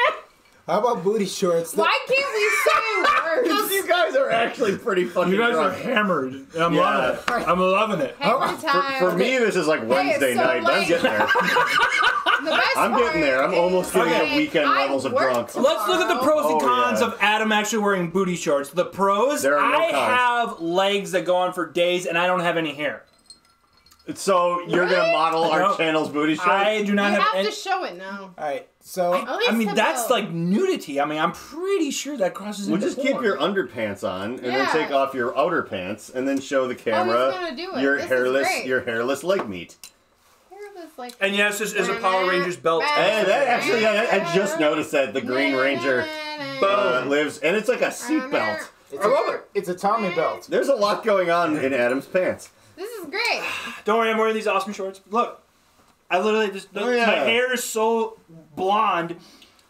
How about booty shorts? Why can't we say words? Because you guys are actually pretty fucking You guys drunk. are hammered. I'm yeah. loving it. I'm loving it. How, for, for me, this is like Wednesday hey, so night. Late. I'm getting there. the best I'm getting there. I'm almost getting okay. the weekend I levels of drunk. Tomorrow. Let's look at the pros and cons oh, yeah. of Adam actually wearing booty shorts. The pros, there are no I cons. have legs that go on for days and I don't have any hair. So you're really? gonna model our channel's booty shorts? I do not you have, have any... to show it now. All right, so I, I mean that's out. like nudity. I mean I'm pretty sure that crosses. Well, into just keep your underpants on and yeah. then take off your outer pants and then show the camera gonna do it. your this hairless your hairless leg meat. Hairless leg. And yes, this is a Power Rangers belt. Hey, that actually I, I just noticed that the Green Ranger uh, lives, and it's like a seat belt. It's I love it. It's a Tommy belt. There's a lot going on in Adam's pants. This is great. Don't worry, I'm wearing these awesome shorts. Look, I literally just, oh, yeah. my hair is so blonde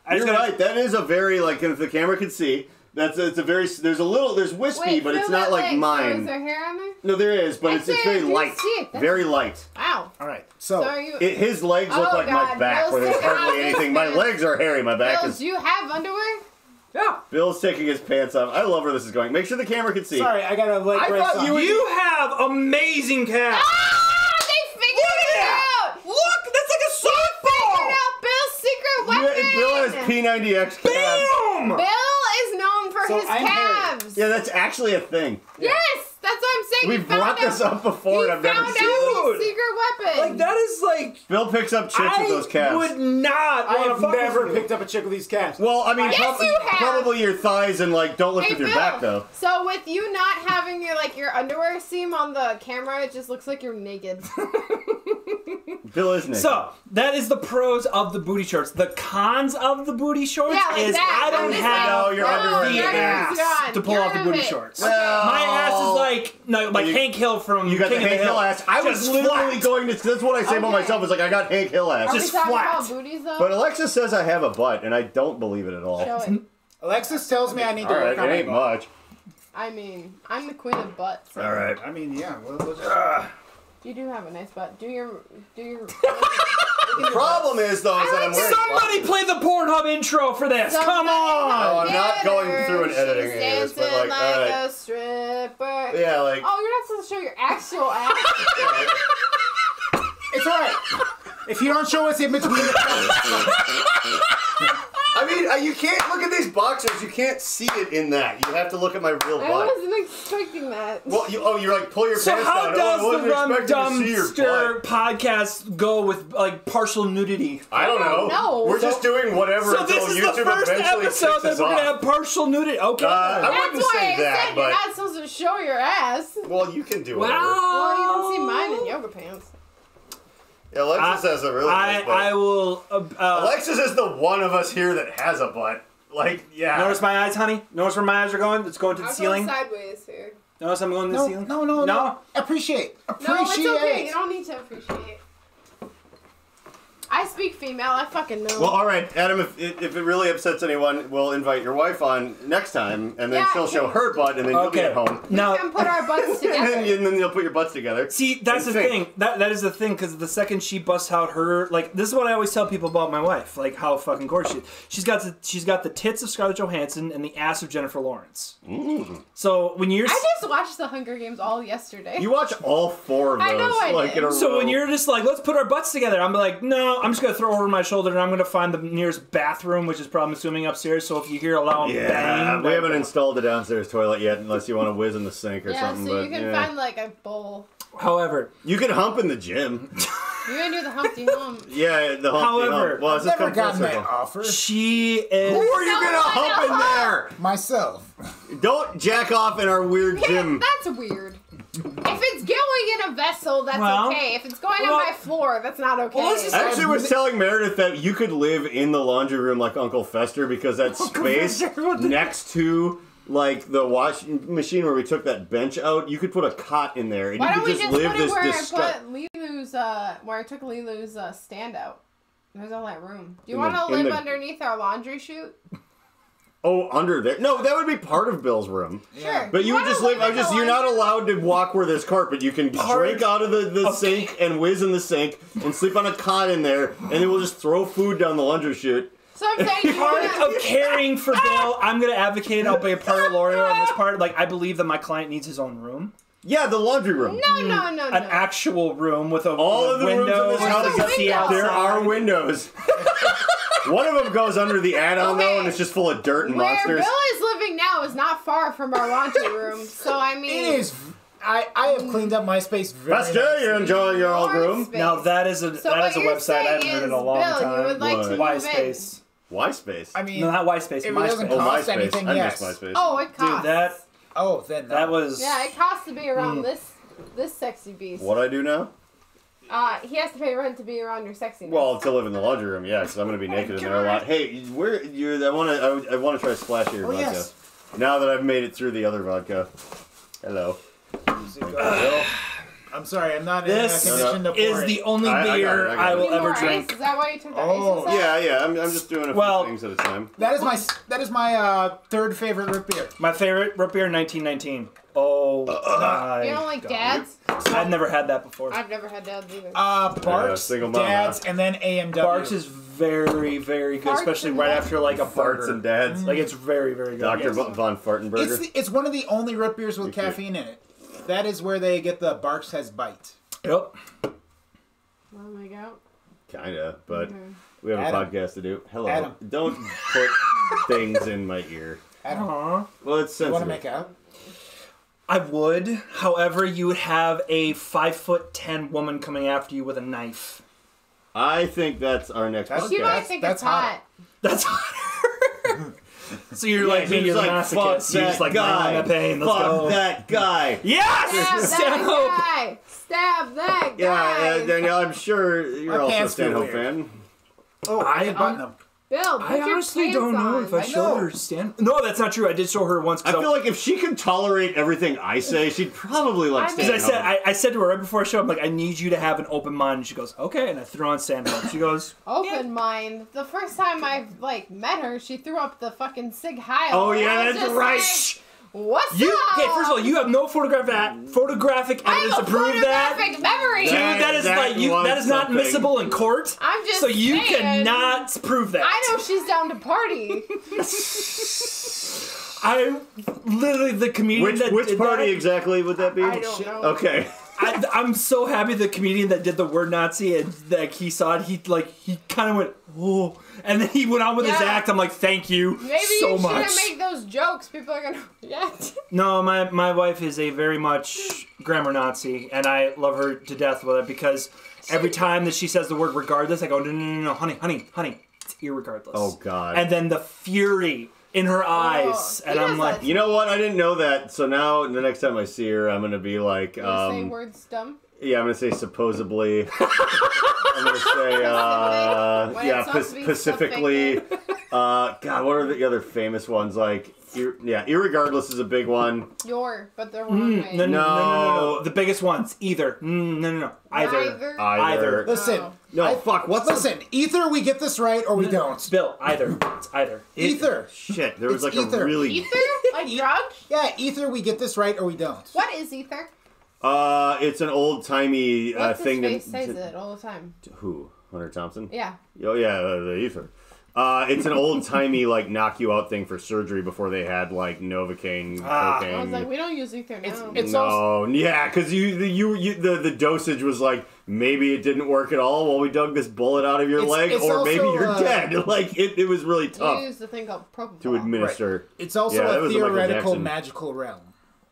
I You're gotta, right. That is a very, like, if the camera could see, that's a, it's a very, there's a little, there's wispy, Wait, but it's not like legs. mine. So is there hair on there? No, there is, but it's, it's very light. It. Very light. Wow. All right. So, so you, it, his legs oh look like God, my back, Bill's where there's hardly anything. My legs are hairy. My back Bill, is. Do you have underwear? Yeah. Bill's taking his pants off. I love where this is going. Make sure the camera can see. Sorry, I got a leg I brace thought on. You, you have amazing calves. Ah! They figured it out. Look, that's like a softball. They figured out Bill's secret weapon. You, Bill has P ninety X calves. Bam! Bill is known for so his I'm calves. Hairy. Yeah, that's actually a thing. Yeah. Yes. That's what I'm saying. We've brought this up before, and I've never seen it. Secret weapon. Like that is like Bill picks up chicks with those calves. I would not. I have never picked up a chick with these calves. Well, I mean, probably, probably your thighs and like don't lift with your back though. So with you not having your like your underwear seam on the camera, it just looks like you're naked. Bill is naked. So that is the pros of the booty shorts. The cons of the booty shorts yeah, like is that. I don't have your underwear ass to pull off the booty shorts. My ass is like. Like, no, like you, Hank Hill from You got King the Hank the Hill ass. I was literally flat. going to. That's what I say okay. about myself. Is like I got Hank Hill ass. Are just we flat. About booties, but Alexa says I have a butt, and I don't believe it at all. It. Alexis tells me I need all to right, work on it. Ain't much. I mean, I'm the queen of butts. So. All right. I mean, yeah. Well, let's, uh, you do have a nice butt. Do your do your. The problem is though is that I'm wearing Somebody glasses. play the Pornhub intro for this. Somebody Come on! No, I'm not going through an editing of this, but like, like all right. a stripper. Yeah, like. Oh, you're not supposed to show your actual ass. It's alright. If you don't show us in between. I mean, you can't look at these boxers. You can't see it in that. You have to look at my real butt. I wasn't expecting that. Well, you, oh, you're like pull your so pants down. So how does oh, the Rum Dumpster podcast go with like partial nudity? I don't know. No, we're so, just doing whatever. So this is YouTube the first episode that we're gonna have partial nudity. Okay, uh, I That's wouldn't why say I that. Said but you're not supposed to show your ass. Well, you can do whatever. Wow. Well, you can see mine in yoga pants. Yeah, Alexis I, has a really I, nice butt. I will. Uh, Alexis is the one of us here that has a butt. Like, yeah. Notice my eyes, honey. Notice where my eyes are going. It's going to the I'm ceiling. Going sideways here. Notice I'm going to no, the ceiling. No, no, no, no. Appreciate. Appreciate. No, it's okay. You don't need to appreciate. I speak female. I fucking know. Well, all right, Adam. If it, if it really upsets anyone, we'll invite your wife on next time, and then yeah, she'll show her butt, and then okay. you'll be at home. Now, we can put our butts together, and, then, and then you'll put your butts together. See, that's the thing. thing. That that is the thing, because the second she busts out her like, this is what I always tell people about my wife, like how fucking gorgeous she is. She's got the she's got the tits of Scarlett Johansson and the ass of Jennifer Lawrence. Mm. So when you're, I just watched The Hunger Games all yesterday. You watch all four of those. I know I like, did. In a so row. When you're just like, let's put our butts together, I'm like, no. I'm just going to throw over my shoulder and I'm going to find the nearest bathroom, which is probably assuming upstairs. So if you hear a loud yeah, bang. We haven't installed the downstairs toilet yet unless you want to whiz in the sink or yeah, something. So but, you can yeah. find like a bowl. However. You can hump in the gym. You're going to do the humpty hump. Yeah, the humpty However, hump. Well, I've never gotten that offer. She is. Who are you going to hump in there? Myself. Don't jack off in our weird yeah, gym. That's weird. If it's going in a vessel, that's well, okay. If it's going well, on my floor, that's not okay. Well, just, I actually was telling Meredith that you could live in the laundry room like Uncle Fester because that Uncle space Fester, next to like the washing machine where we took that bench out, you could put a cot in there and Why you could just, just live this. Why don't we just put it where I put Lilu's, uh, where I took Lilu's uh, stand out? There's all that room. Do you want to live the, underneath our laundry chute? Oh, under there? No, that would be part of Bill's room. Yeah. Sure. But you, you would just live. I'm just. You're not allowed to walk where there's carpet. You can part. drink out of the, the okay. sink and whiz in the sink and sleep on a cot in there, and then we'll just throw food down the laundry chute. So I'm saying part of caring for Bill. I'm gonna advocate. I'll be a part of Laura on this part. Like I believe that my client needs his own room. Yeah, the laundry room. No, no, no, no. An actual room with a all of the windows. Rooms in this house can see out. There are windows. One of them goes under the add-on okay. though, and it's just full of dirt and Where monsters. Where Bill is living now is not far from our laundry room, so I mean, it is. I I have cleaned up my space. very That's good. You're enjoying your old room. Space. Now that is a so that is a website I haven't heard in a long Bill, time. You would like to MySpace. MySpace. I mean, no, not MySpace. It really doesn't cost oh, anything. I yes. miss MySpace. Oh, it costs. Dude, that. Oh, then that, that was. Yeah, it costs to be around mm. this this sexy beast. What I do now? Uh, he has to pay rent to be around your sexiness. Well, to live in the laundry room, yeah, because I'm going to be naked oh, in there a lot. Hey, where you're? I want to. I, I want to try a splash of your oh, vodka. Yes. Now that I've made it through the other vodka, hello. Uh, I'm sorry, I'm not this in a condition no, no. to pour This is it. the only I, beer I, I, I will ever drink. Ice? Is that why you took the oh. ice Yeah, yeah, I'm, I'm just doing a few well, things at a time. That is my that is my uh, third favorite root beer. My favorite root beer, nineteen nineteen. Oh, uh, you don't like God. Dad's? So, I've never had that before. I've never had Dad's either. Uh, Barks, yeah, Dad's, and then A M W. Barks is very, very good, Farts especially right Dad's. after like a burger. Farts and Dad's. Mm. Like it's very, very good. Doctor Yes. Von Fartenberger. It's, it's one of the only root beers with caffeine in it. That is where they get the Barks has bite. Yep. Well, my God. Kinda, but okay. we have Adam. a podcast to do. Hello. Adam. Don't put things in my ear. Adam. Aww. Well, it's sensitive. You want to make out? I would. However, you would have a five foot ten woman coming after you with a knife. I think that's our next podcast. You might think that's, it's that's hot. hot. That's hotter. So you're yeah, like, me, you're like, masochist. You're just like, guy. That pain. Let's fuck go. that guy. Yes! Stab Stanhope. that guy. Stab that guy. Yeah, uh, Danielle, I'm sure you're I also a Stanhope fan. Oh, I had bought them. Bill, I honestly don't on. know if I, I show her Stan. No, that's not true. I did show her once. I, I feel like if she could tolerate everything I say, she'd probably like Stan. Because I said, I, I said to her right before I showed up, like, I need you to have an open mind. And she goes, okay. And I threw on Stan. She goes, open yeah. mind. The first time I like met her, she threw up the fucking Sig Heil. Oh yeah, that's right. Like, what's you, up? Okay, first of all, you have no photograph that photographic evidence to prove that. Photographic memory, dude. That is that like you. That is something. not admissible in court. I'm just so you saying, cannot prove that. I know she's down to party. I literally the comedian which, that which did party that, exactly would that be? I don't know. Okay. I, I'm so happy the comedian that did the word Nazi and like he saw it, he like he kind of went oh, and then he went on with yeah. his act. I'm like, thank you Maybe so you much. Maybe you shouldn't make those jokes. People are gonna react. No, my my wife is a very much grammar Nazi, and I love her to death with it because every time that she says the word regardless, I go no no no no honey honey honey it's irregardless. Oh God! And then the fury in her eyes, oh, and I'm like, you know what? I didn't know that, so now the next time I see her, I'm gonna be like, um, gonna say words dumb. Yeah, I'm gonna say supposedly. I'm gonna say, uh, yeah, specifically. Uh, God, what are the other famous ones? Like, ir yeah, irregardless is a big one. Your, but they're wrong. Mm, no, no, no, no, no, no, the biggest ones. Either. Mm, no, no, no. Either. Either. Either. Listen. Oh. No, I, fuck, what's Listen, the... either we get this right or we no, don't. Bill, either. It's either. Ether. Shit, there was it's like ether. a really... Ether? Like drugs? Yeah, ether, we get this right or we don't. What is ether? Uh, It's an old-timey uh, thing that... What's his face says it all the time? Who? Hunter Thompson? Yeah. Oh, yeah, uh, the ether. Uh, it's an old-timey, like, knock-you-out thing for surgery before they had, like, Novocaine, ah, cocaine. I was like, we don't use ether now. It's, it's no, also... yeah, because you, the, you, you, the, the dosage was like... Maybe it didn't work at all while we dug this bullet out of your it's, leg, it's or also, maybe you're uh, dead. Like, it, it was really tough you used the thing called propofol. to administer. Right. It's also yeah, a theoretical like a magical realm.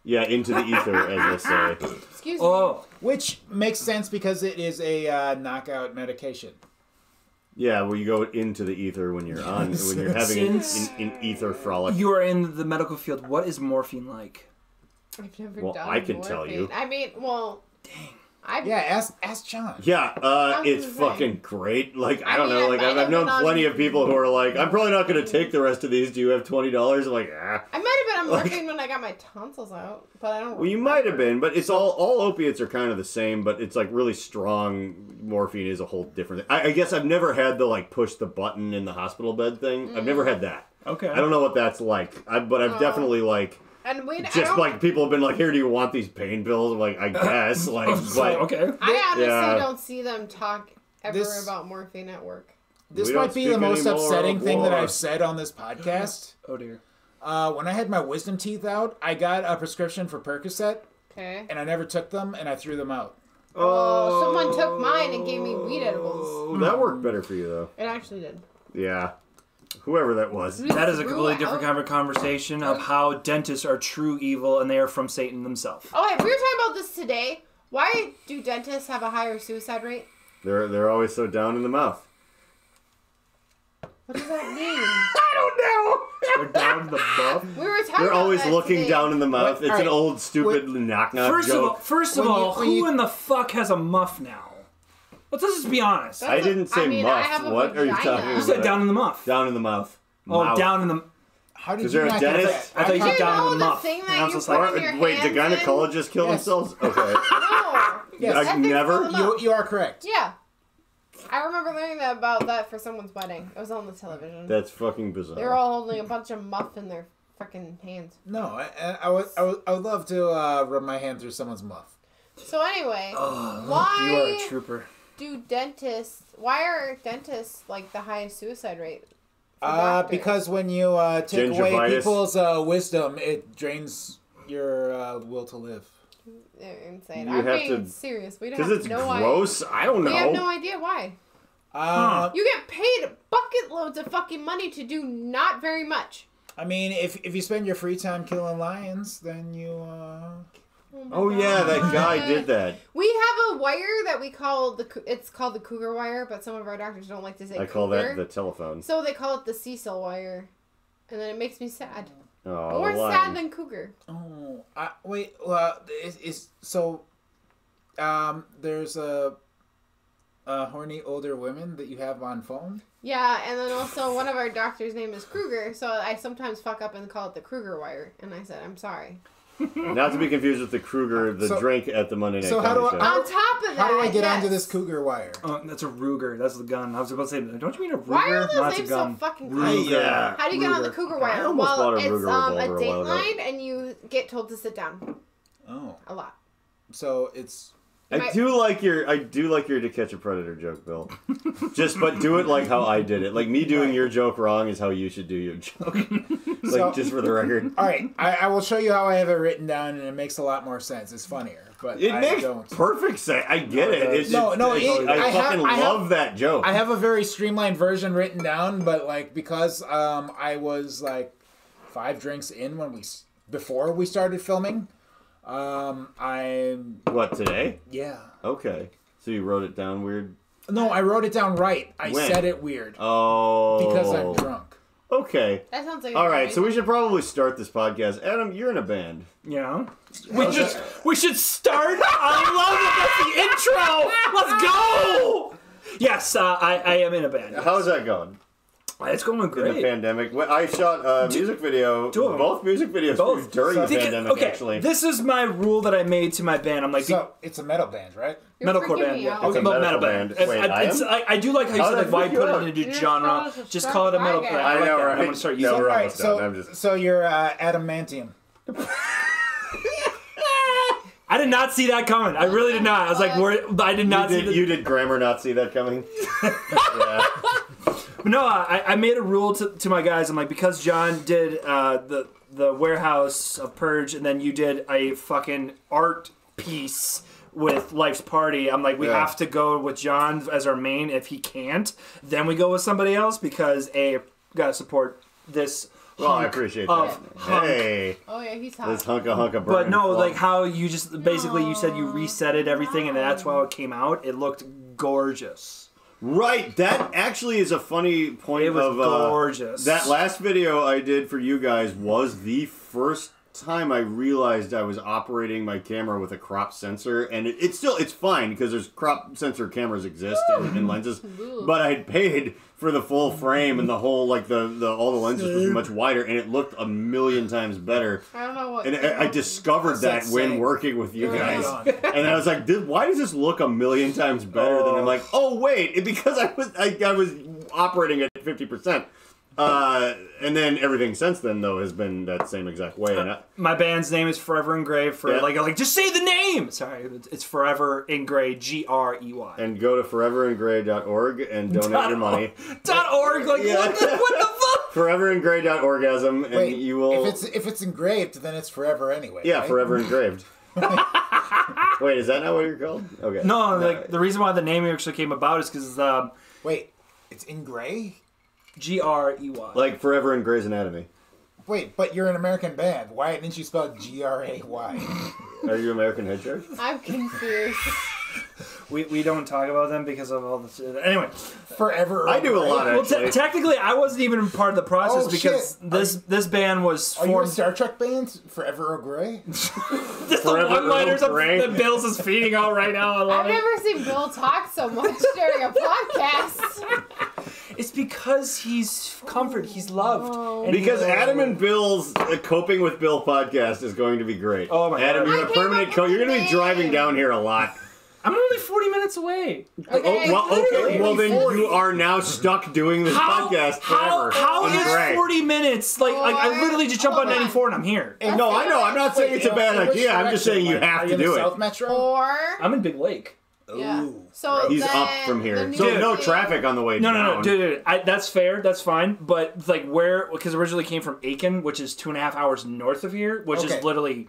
Yeah, into the ether, as they say. Excuse me. Oh, which makes sense because it is a uh, knockout medication. Yeah, well, you go into the ether when you're on, when you're having an, an, an ether frolic. You are in the medical field. What is morphine like? I've never well, done I can morphine. tell you. I mean, well... Dang. I've, yeah, ask ask John. Yeah, uh, it's fucking great. Like I, I don't mean, know, like I've, I've known plenty of people who are like, I'm probably not going to take the rest of these. Do you have twenty dollars? I'm like, ah. I might have been on morphine like, when I got my tonsils out, but I don't. Well, you might have been, but it's all all opiates are kind of the same, but it's like really strong morphine is a whole different thing. I, I guess I've never had the like push the button in the hospital bed thing. Mm. I've never had that. Okay, I don't know what that's like, I, but I've oh. definitely like. And we just like people have been like, here, do you want these pain pills? I'm like, I guess, like, but okay. I honestly yeah. don't see them talk ever this, about morphine at work. This we might be the most upsetting thing war. that I've said on this podcast. Oh dear. Uh, when I had my wisdom teeth out, I got a prescription for Percocet. Okay. And I never took them, and I threw them out. Oh, oh someone took mine and gave me weed edibles. That worked better for you though. It actually did. Yeah. Whoever that was. That is a completely different kind of conversation of how dentists are true evil and they are from Satan themselves. Oh, okay, we were talking about this today. Why do dentists have a higher suicide rate? They're they're always so down in the mouth. What does that mean? I don't know. They're down in the mouth. We were talking. They're always about looking today. down in the mouth. What? It's right. an old stupid what? knock knock first joke. Of all, first of when all, you, who you... in the fuck has a muff now? Let's just be honest. That's I a, didn't say I mean, muff. What are you talking about? You said down in the muff. Down in the muff. Oh, mouth. down in the... How did Is you there a dentist? I thought you said down in the muff. The thing that you put like, in your wait, did gynecologists in? kill yes. themselves? Okay. No. Yes. I've never. You, you are correct. Yeah. I remember learning that about that for someone's wedding. It was on the television. That's fucking bizarre. They were all holding a bunch of muff in their fucking hands. No, I, I, would, I, would, I would love to uh, rub my hand through someone's muff. So anyway, oh, why you are a trooper. Do dentists... Why are dentists like the highest suicide rate? Uh, because when you uh, take away people's uh, wisdom, it drains your uh, will to live. Insane. You I'm have being to, serious. We don't have it's no gross. Idea. I don't know. We have no idea why. Uh, you get paid bucket loads of fucking money to do not very much. I mean, if if you spend your free time killing lions, then you. Uh... Oh, oh yeah, that guy did that. We have a wire that we call the. It's called the cougar wire, but some of our doctors don't like to say. I call cougar. that the telephone. So they call it the Cecil wire, and then it makes me sad. Oh, more sad than cougar. Oh, I, wait. Well, it's, it's so. Um, there's a, a horny older women that you have on phone. Yeah, and then also one of our doctors' name is Kruger, so I sometimes fuck up and call it the Kruger wire, and I said I'm sorry. Not to be confused with the Kruger, the so, drink at the Monday Night so how do I, show. On top of that, how do I get yes. onto this cougar wire? Uh, that's a Ruger. That's the gun. I was about to say, don't you mean a Ruger? Why are those no, names so fucking crazy? Yeah. How do you Ruger. get on the cougar wire? I well, a it's um, a date a line, and you get told to sit down. Oh, a lot. So it's. I My, do like your I do like your To Catch a Predator joke, Bill. Just but do it like how I did it. Like me doing right. your joke wrong is how you should do your joke. Like so, just for the record. All right, I, I will show you how I have it written down, and it makes a lot more sense. It's funnier, but it I makes don't. perfect sense. I get no, it. It's, no, no, it's, it, I, I have, fucking I have, love that joke. I have a very streamlined version written down, but like because um, I was like five drinks in when we before we started filming. Um, I'm... What, today? Yeah. Okay. So you wrote it down weird? No, I wrote it down right. I when? said it weird. Oh. Because I'm drunk. Okay. That sounds like... All right, so we should probably start this podcast. Adam, you're in a band. Yeah. We okay. just... We should start? I love it. That's the intro. Let's go. Yes, uh, I, I am in a band. Yes. How's that going? It's going great. In the pandemic. I shot a do, music video, both music videos both. during so the pandemic, okay, actually. This is my rule that I made to my band. I'm like... So, it's a metal band, right? Metalcore band. Yeah. It's okay, a metal, metal band. band. Wait, I, it's, I, I do like how you said, like, why put it into a genre? Just call it a metal band. I, I know, like right? I'm going to start using it. Right, so, just... so you're uh, Adamantium. I did not see that coming. I really did not. I was like, where, I did not you see did, You did grammar not see that coming? Yeah. But no, I, I made a rule to, to my guys. I'm like, because John did uh, the the warehouse of Purge, and then you did a fucking art piece with Life's Party. I'm like, we yeah. have to go with John as our main. If he can't, then we go with somebody else because a gotta support this. Well, I appreciate that. Hey, oh yeah, he's hot. This hunk of hunk of burn. But no, like how you just basically no. you said you reset it everything, no. and that's how it came out. It looked gorgeous. Right, that actually is a funny point. It was of, uh, gorgeous. That last video I did for you guys was the first time I realized I was operating my camera with a crop sensor, and it, it's still it's fine because there's crop sensor cameras exist and, and lenses, but I paid for the full frame and the whole like the, the all the lenses was much wider, and it looked a million times better. I don't know what. And I, I discovered that, that when working with you guys. And I was like, why does this look a million times better oh. than I'm like, oh wait, it, because I was I, I was operating at fifty percent. Uh, and then everything since then, though, has been that same exact way. And I, my band's name is Forever in Grey. For yeah. like, like, just say the name. Sorry, it's Forever in Grey, G R E Y. And go to forever in grey dot org and donate dot your money. Dot org, like yeah. what, the, what the fuck? forever in grey dot orgasm, and Wait, you will. If it's if it's engraved, then it's forever anyway. Yeah, right? Forever Engraved. Wait, is that not what you're called? Okay. No, no. Like, the reason why the name actually came about is because um. Wait, it's in Grey. G R E Y. Like Forever in Grey's Anatomy. Wait, but you're an American band. Why didn't you spell G R A Y? Are you American Head Church? I'm confused. we we don't talk about them because of all the anyway. Forever. I do a lot. Well, te technically, I wasn't even part of the process oh, because shit. this you, this band was. Formed... Are you a Star Trek band? Forever Earl Grey. Just the one-liners that Bill's is feeding out right now. I've never seen Bill talk so much during a podcast. It's because he's comfort, he's loved. Oh, and because Adam and Bill's uh, Coping with Bill podcast is going to be great. Oh my God. Adam, you're a permanent co- you're going to be driving down here a lot. minutes away. Okay. Oh, well, okay. Well, then you are now stuck doing this how, podcast forever. How, how is Greg. forty minutes? Like, like I literally just jump oh, on ninety-four and I'm here. And no, I know. I'm not saying Wait, it's a bad idea. I'm just saying you have to do it. South Metro? Or I'm in Big Lake. Yeah. Ooh, so he's up from here. So no traffic on the way down. No, no, no, dude, dude, dude. I, that's fair. That's fine. But like where, because originally came from Aiken, which is two and a half hours north of here, which okay. is literally.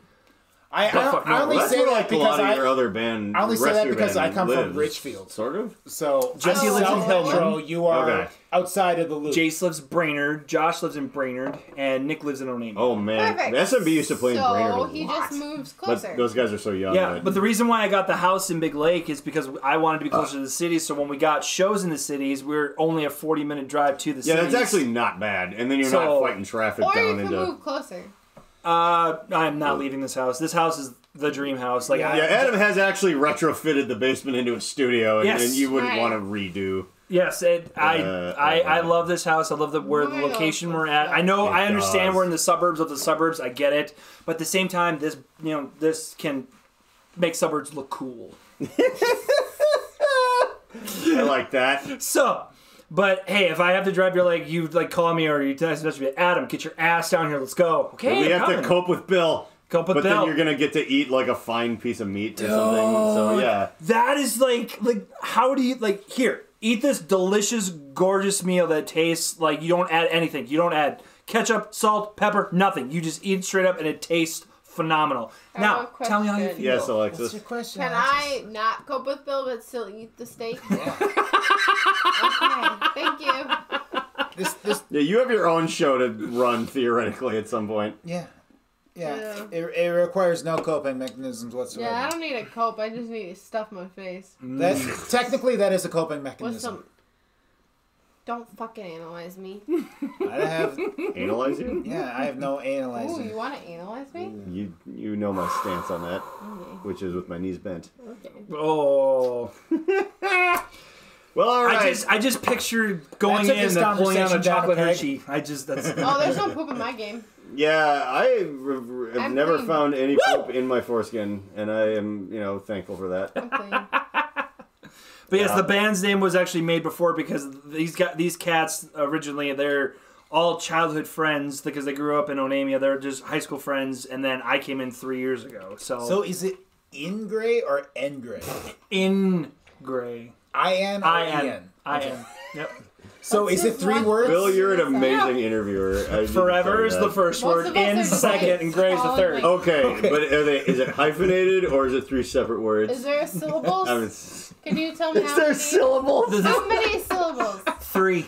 I, I, no, I only say that because I other band. I only say that because I come lives. from Richfield, sort of. So Jesse lives in Hillman. You are okay. outside of the loop. Jace lives Brainerd. Josh lives in Brainerd, and Nick lives in Oneonta. Oh man, S M B used to play so in Brainerd. So he just moves closer. But those guys are so young. Yeah, right? But the reason why I got the house in Big Lake is because I wanted to be closer uh, to the city. So when we got shows in the cities, we we're only a forty-minute drive to the. Yeah, cities. That's actually not bad. And then you're so, not fighting traffic or down into. Or you can into, move closer. Uh, I'm not leaving this house. This house is the dream house. Like, yeah, yeah Adam has actually retrofitted the basement into a studio, and, yes. and you wouldn't right. want to redo. Yes, it, I, uh, I, uh, I love this house. I love the where the location we're at. I know, I understand does. we're in the suburbs of the suburbs. I get it, but at the same time, this, you know, this can make suburbs look cool. I like that. So. But hey, if I have to drive, you're like you like call me or you text me. Adam, get your ass down here. Let's go. Okay, we I'm have coming. to cope with Bill. Cope with but Bill. But then you're gonna get to eat like a fine piece of meat or Dude, something. So yeah, that is like like how do you like here eat this delicious, gorgeous meal that tastes like you don't add anything. You don't add ketchup, salt, pepper, nothing. You just eat straight up and it tastes phenomenal. Now, tell me how you feel. Yes, Alexis. What's your question? Can Alexis? I not cope with Bill but still eat the steak? Okay, thank you. This, this, yeah, you have your own show to run theoretically at some point. Yeah, yeah. yeah. It, it requires no coping mechanisms whatsoever. Yeah, I don't need a cope. I just need to stuff my face. That's technically that is a coping mechanism. What's some, don't fucking analyze me. I have analyze you. Yeah, I have no analyzing. Ooh, you want to analyze me? You you know my stance on that, okay. which is with my knees bent. Okay. Oh. Well, all right. I just, I just pictured going in and pulling out a chocolate Hershey. I just, that's... Oh, there's no poop in my game. Yeah, I have I'm never clean. found any poop in my foreskin, and I am, you know, thankful for that. But yes, yeah. the band's name was actually made before because these got these cats originally, they're all childhood friends because they grew up in Onamia. They're just high school friends, and then I came in three years ago. So, so is it in gray or en gray? In gray. I am. I am. I am. Yep. So is it three words? Bill, you're an amazing interviewer. Forever is the first word, in second, and gray is the third. Okay, but are they, is it hyphenated or is it three separate words? Is there syllables? Can you tell me how many? Is there syllables? How many syllables? Three.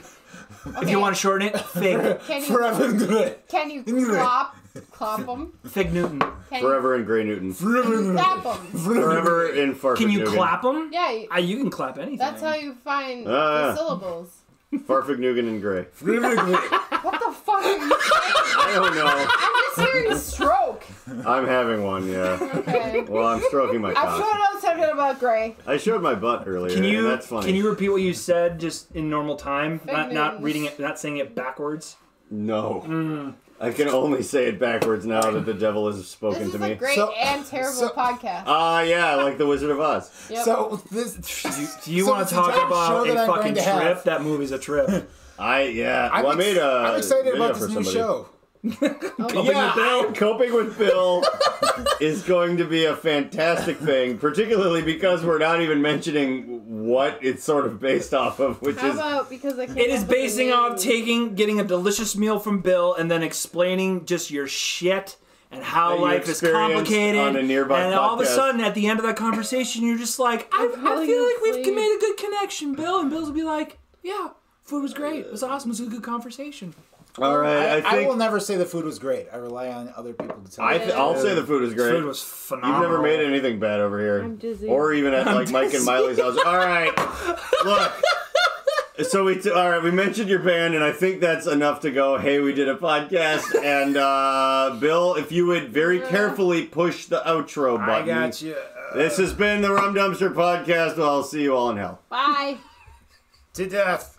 If you want to shorten it, fig. Forever and gray. Can you clop? Clop them? Fig Newton. Can Forever and Gray Newton. Forever and clap them. Forever and Farfetch. Can you Nugent. clap them? Yeah. You, uh, you can clap anything. That's how you find uh, the syllables. Farfetch Nugent and Gray. What the fuck are you saying? I don't know. I'm just hearing a stroke. I'm having one, yeah. Okay. Well, I'm stroking my cock. I showed out something about Gray. I showed my butt earlier. Can you, and that's funny. Can you repeat what you said just in normal time? Not, not reading it, not saying it backwards? No. Mm. I can only say it backwards now that the devil has spoken to me. This is a great so, and terrible so, podcast. Ah, uh, yeah, like The Wizard of Oz. Yep. So, this, do you, do you so want to talk about a I'm fucking trip? Have. That movie's a trip. I, yeah. I'm, well, I made a I'm excited video about this new show. Coping yeah. with Bill. Coping with Bill is going to be a fantastic thing, particularly because we're not even mentioning what it's sort of based off of, which How is about because I it is basing off taking getting a delicious meal from Bill and then explaining just your shit and how life is complicated. On a nearby and podcast. All of a sudden, at the end of that conversation, you're just like, I, I feel like we've sleep. made a good connection, Bill, and Bill's will be like, yeah, food was great, it was awesome, it was a good conversation. All right, I, I, think, I will never say the food was great. I rely on other people to tell me. I I'll say the food was great. The food was phenomenal. You've never made anything bad over here. I'm dizzy. Or even at I'm like dizzy. Mike and Miley's house. All right, look. So we t all right. We mentioned your band, and I think that's enough to go. Hey, we did a podcast, and uh, Bill, if you would very carefully push the outro button. I got you. Uh, this has been the Rum Dumpster Podcast. Well, I'll see you all in hell. Bye. To death.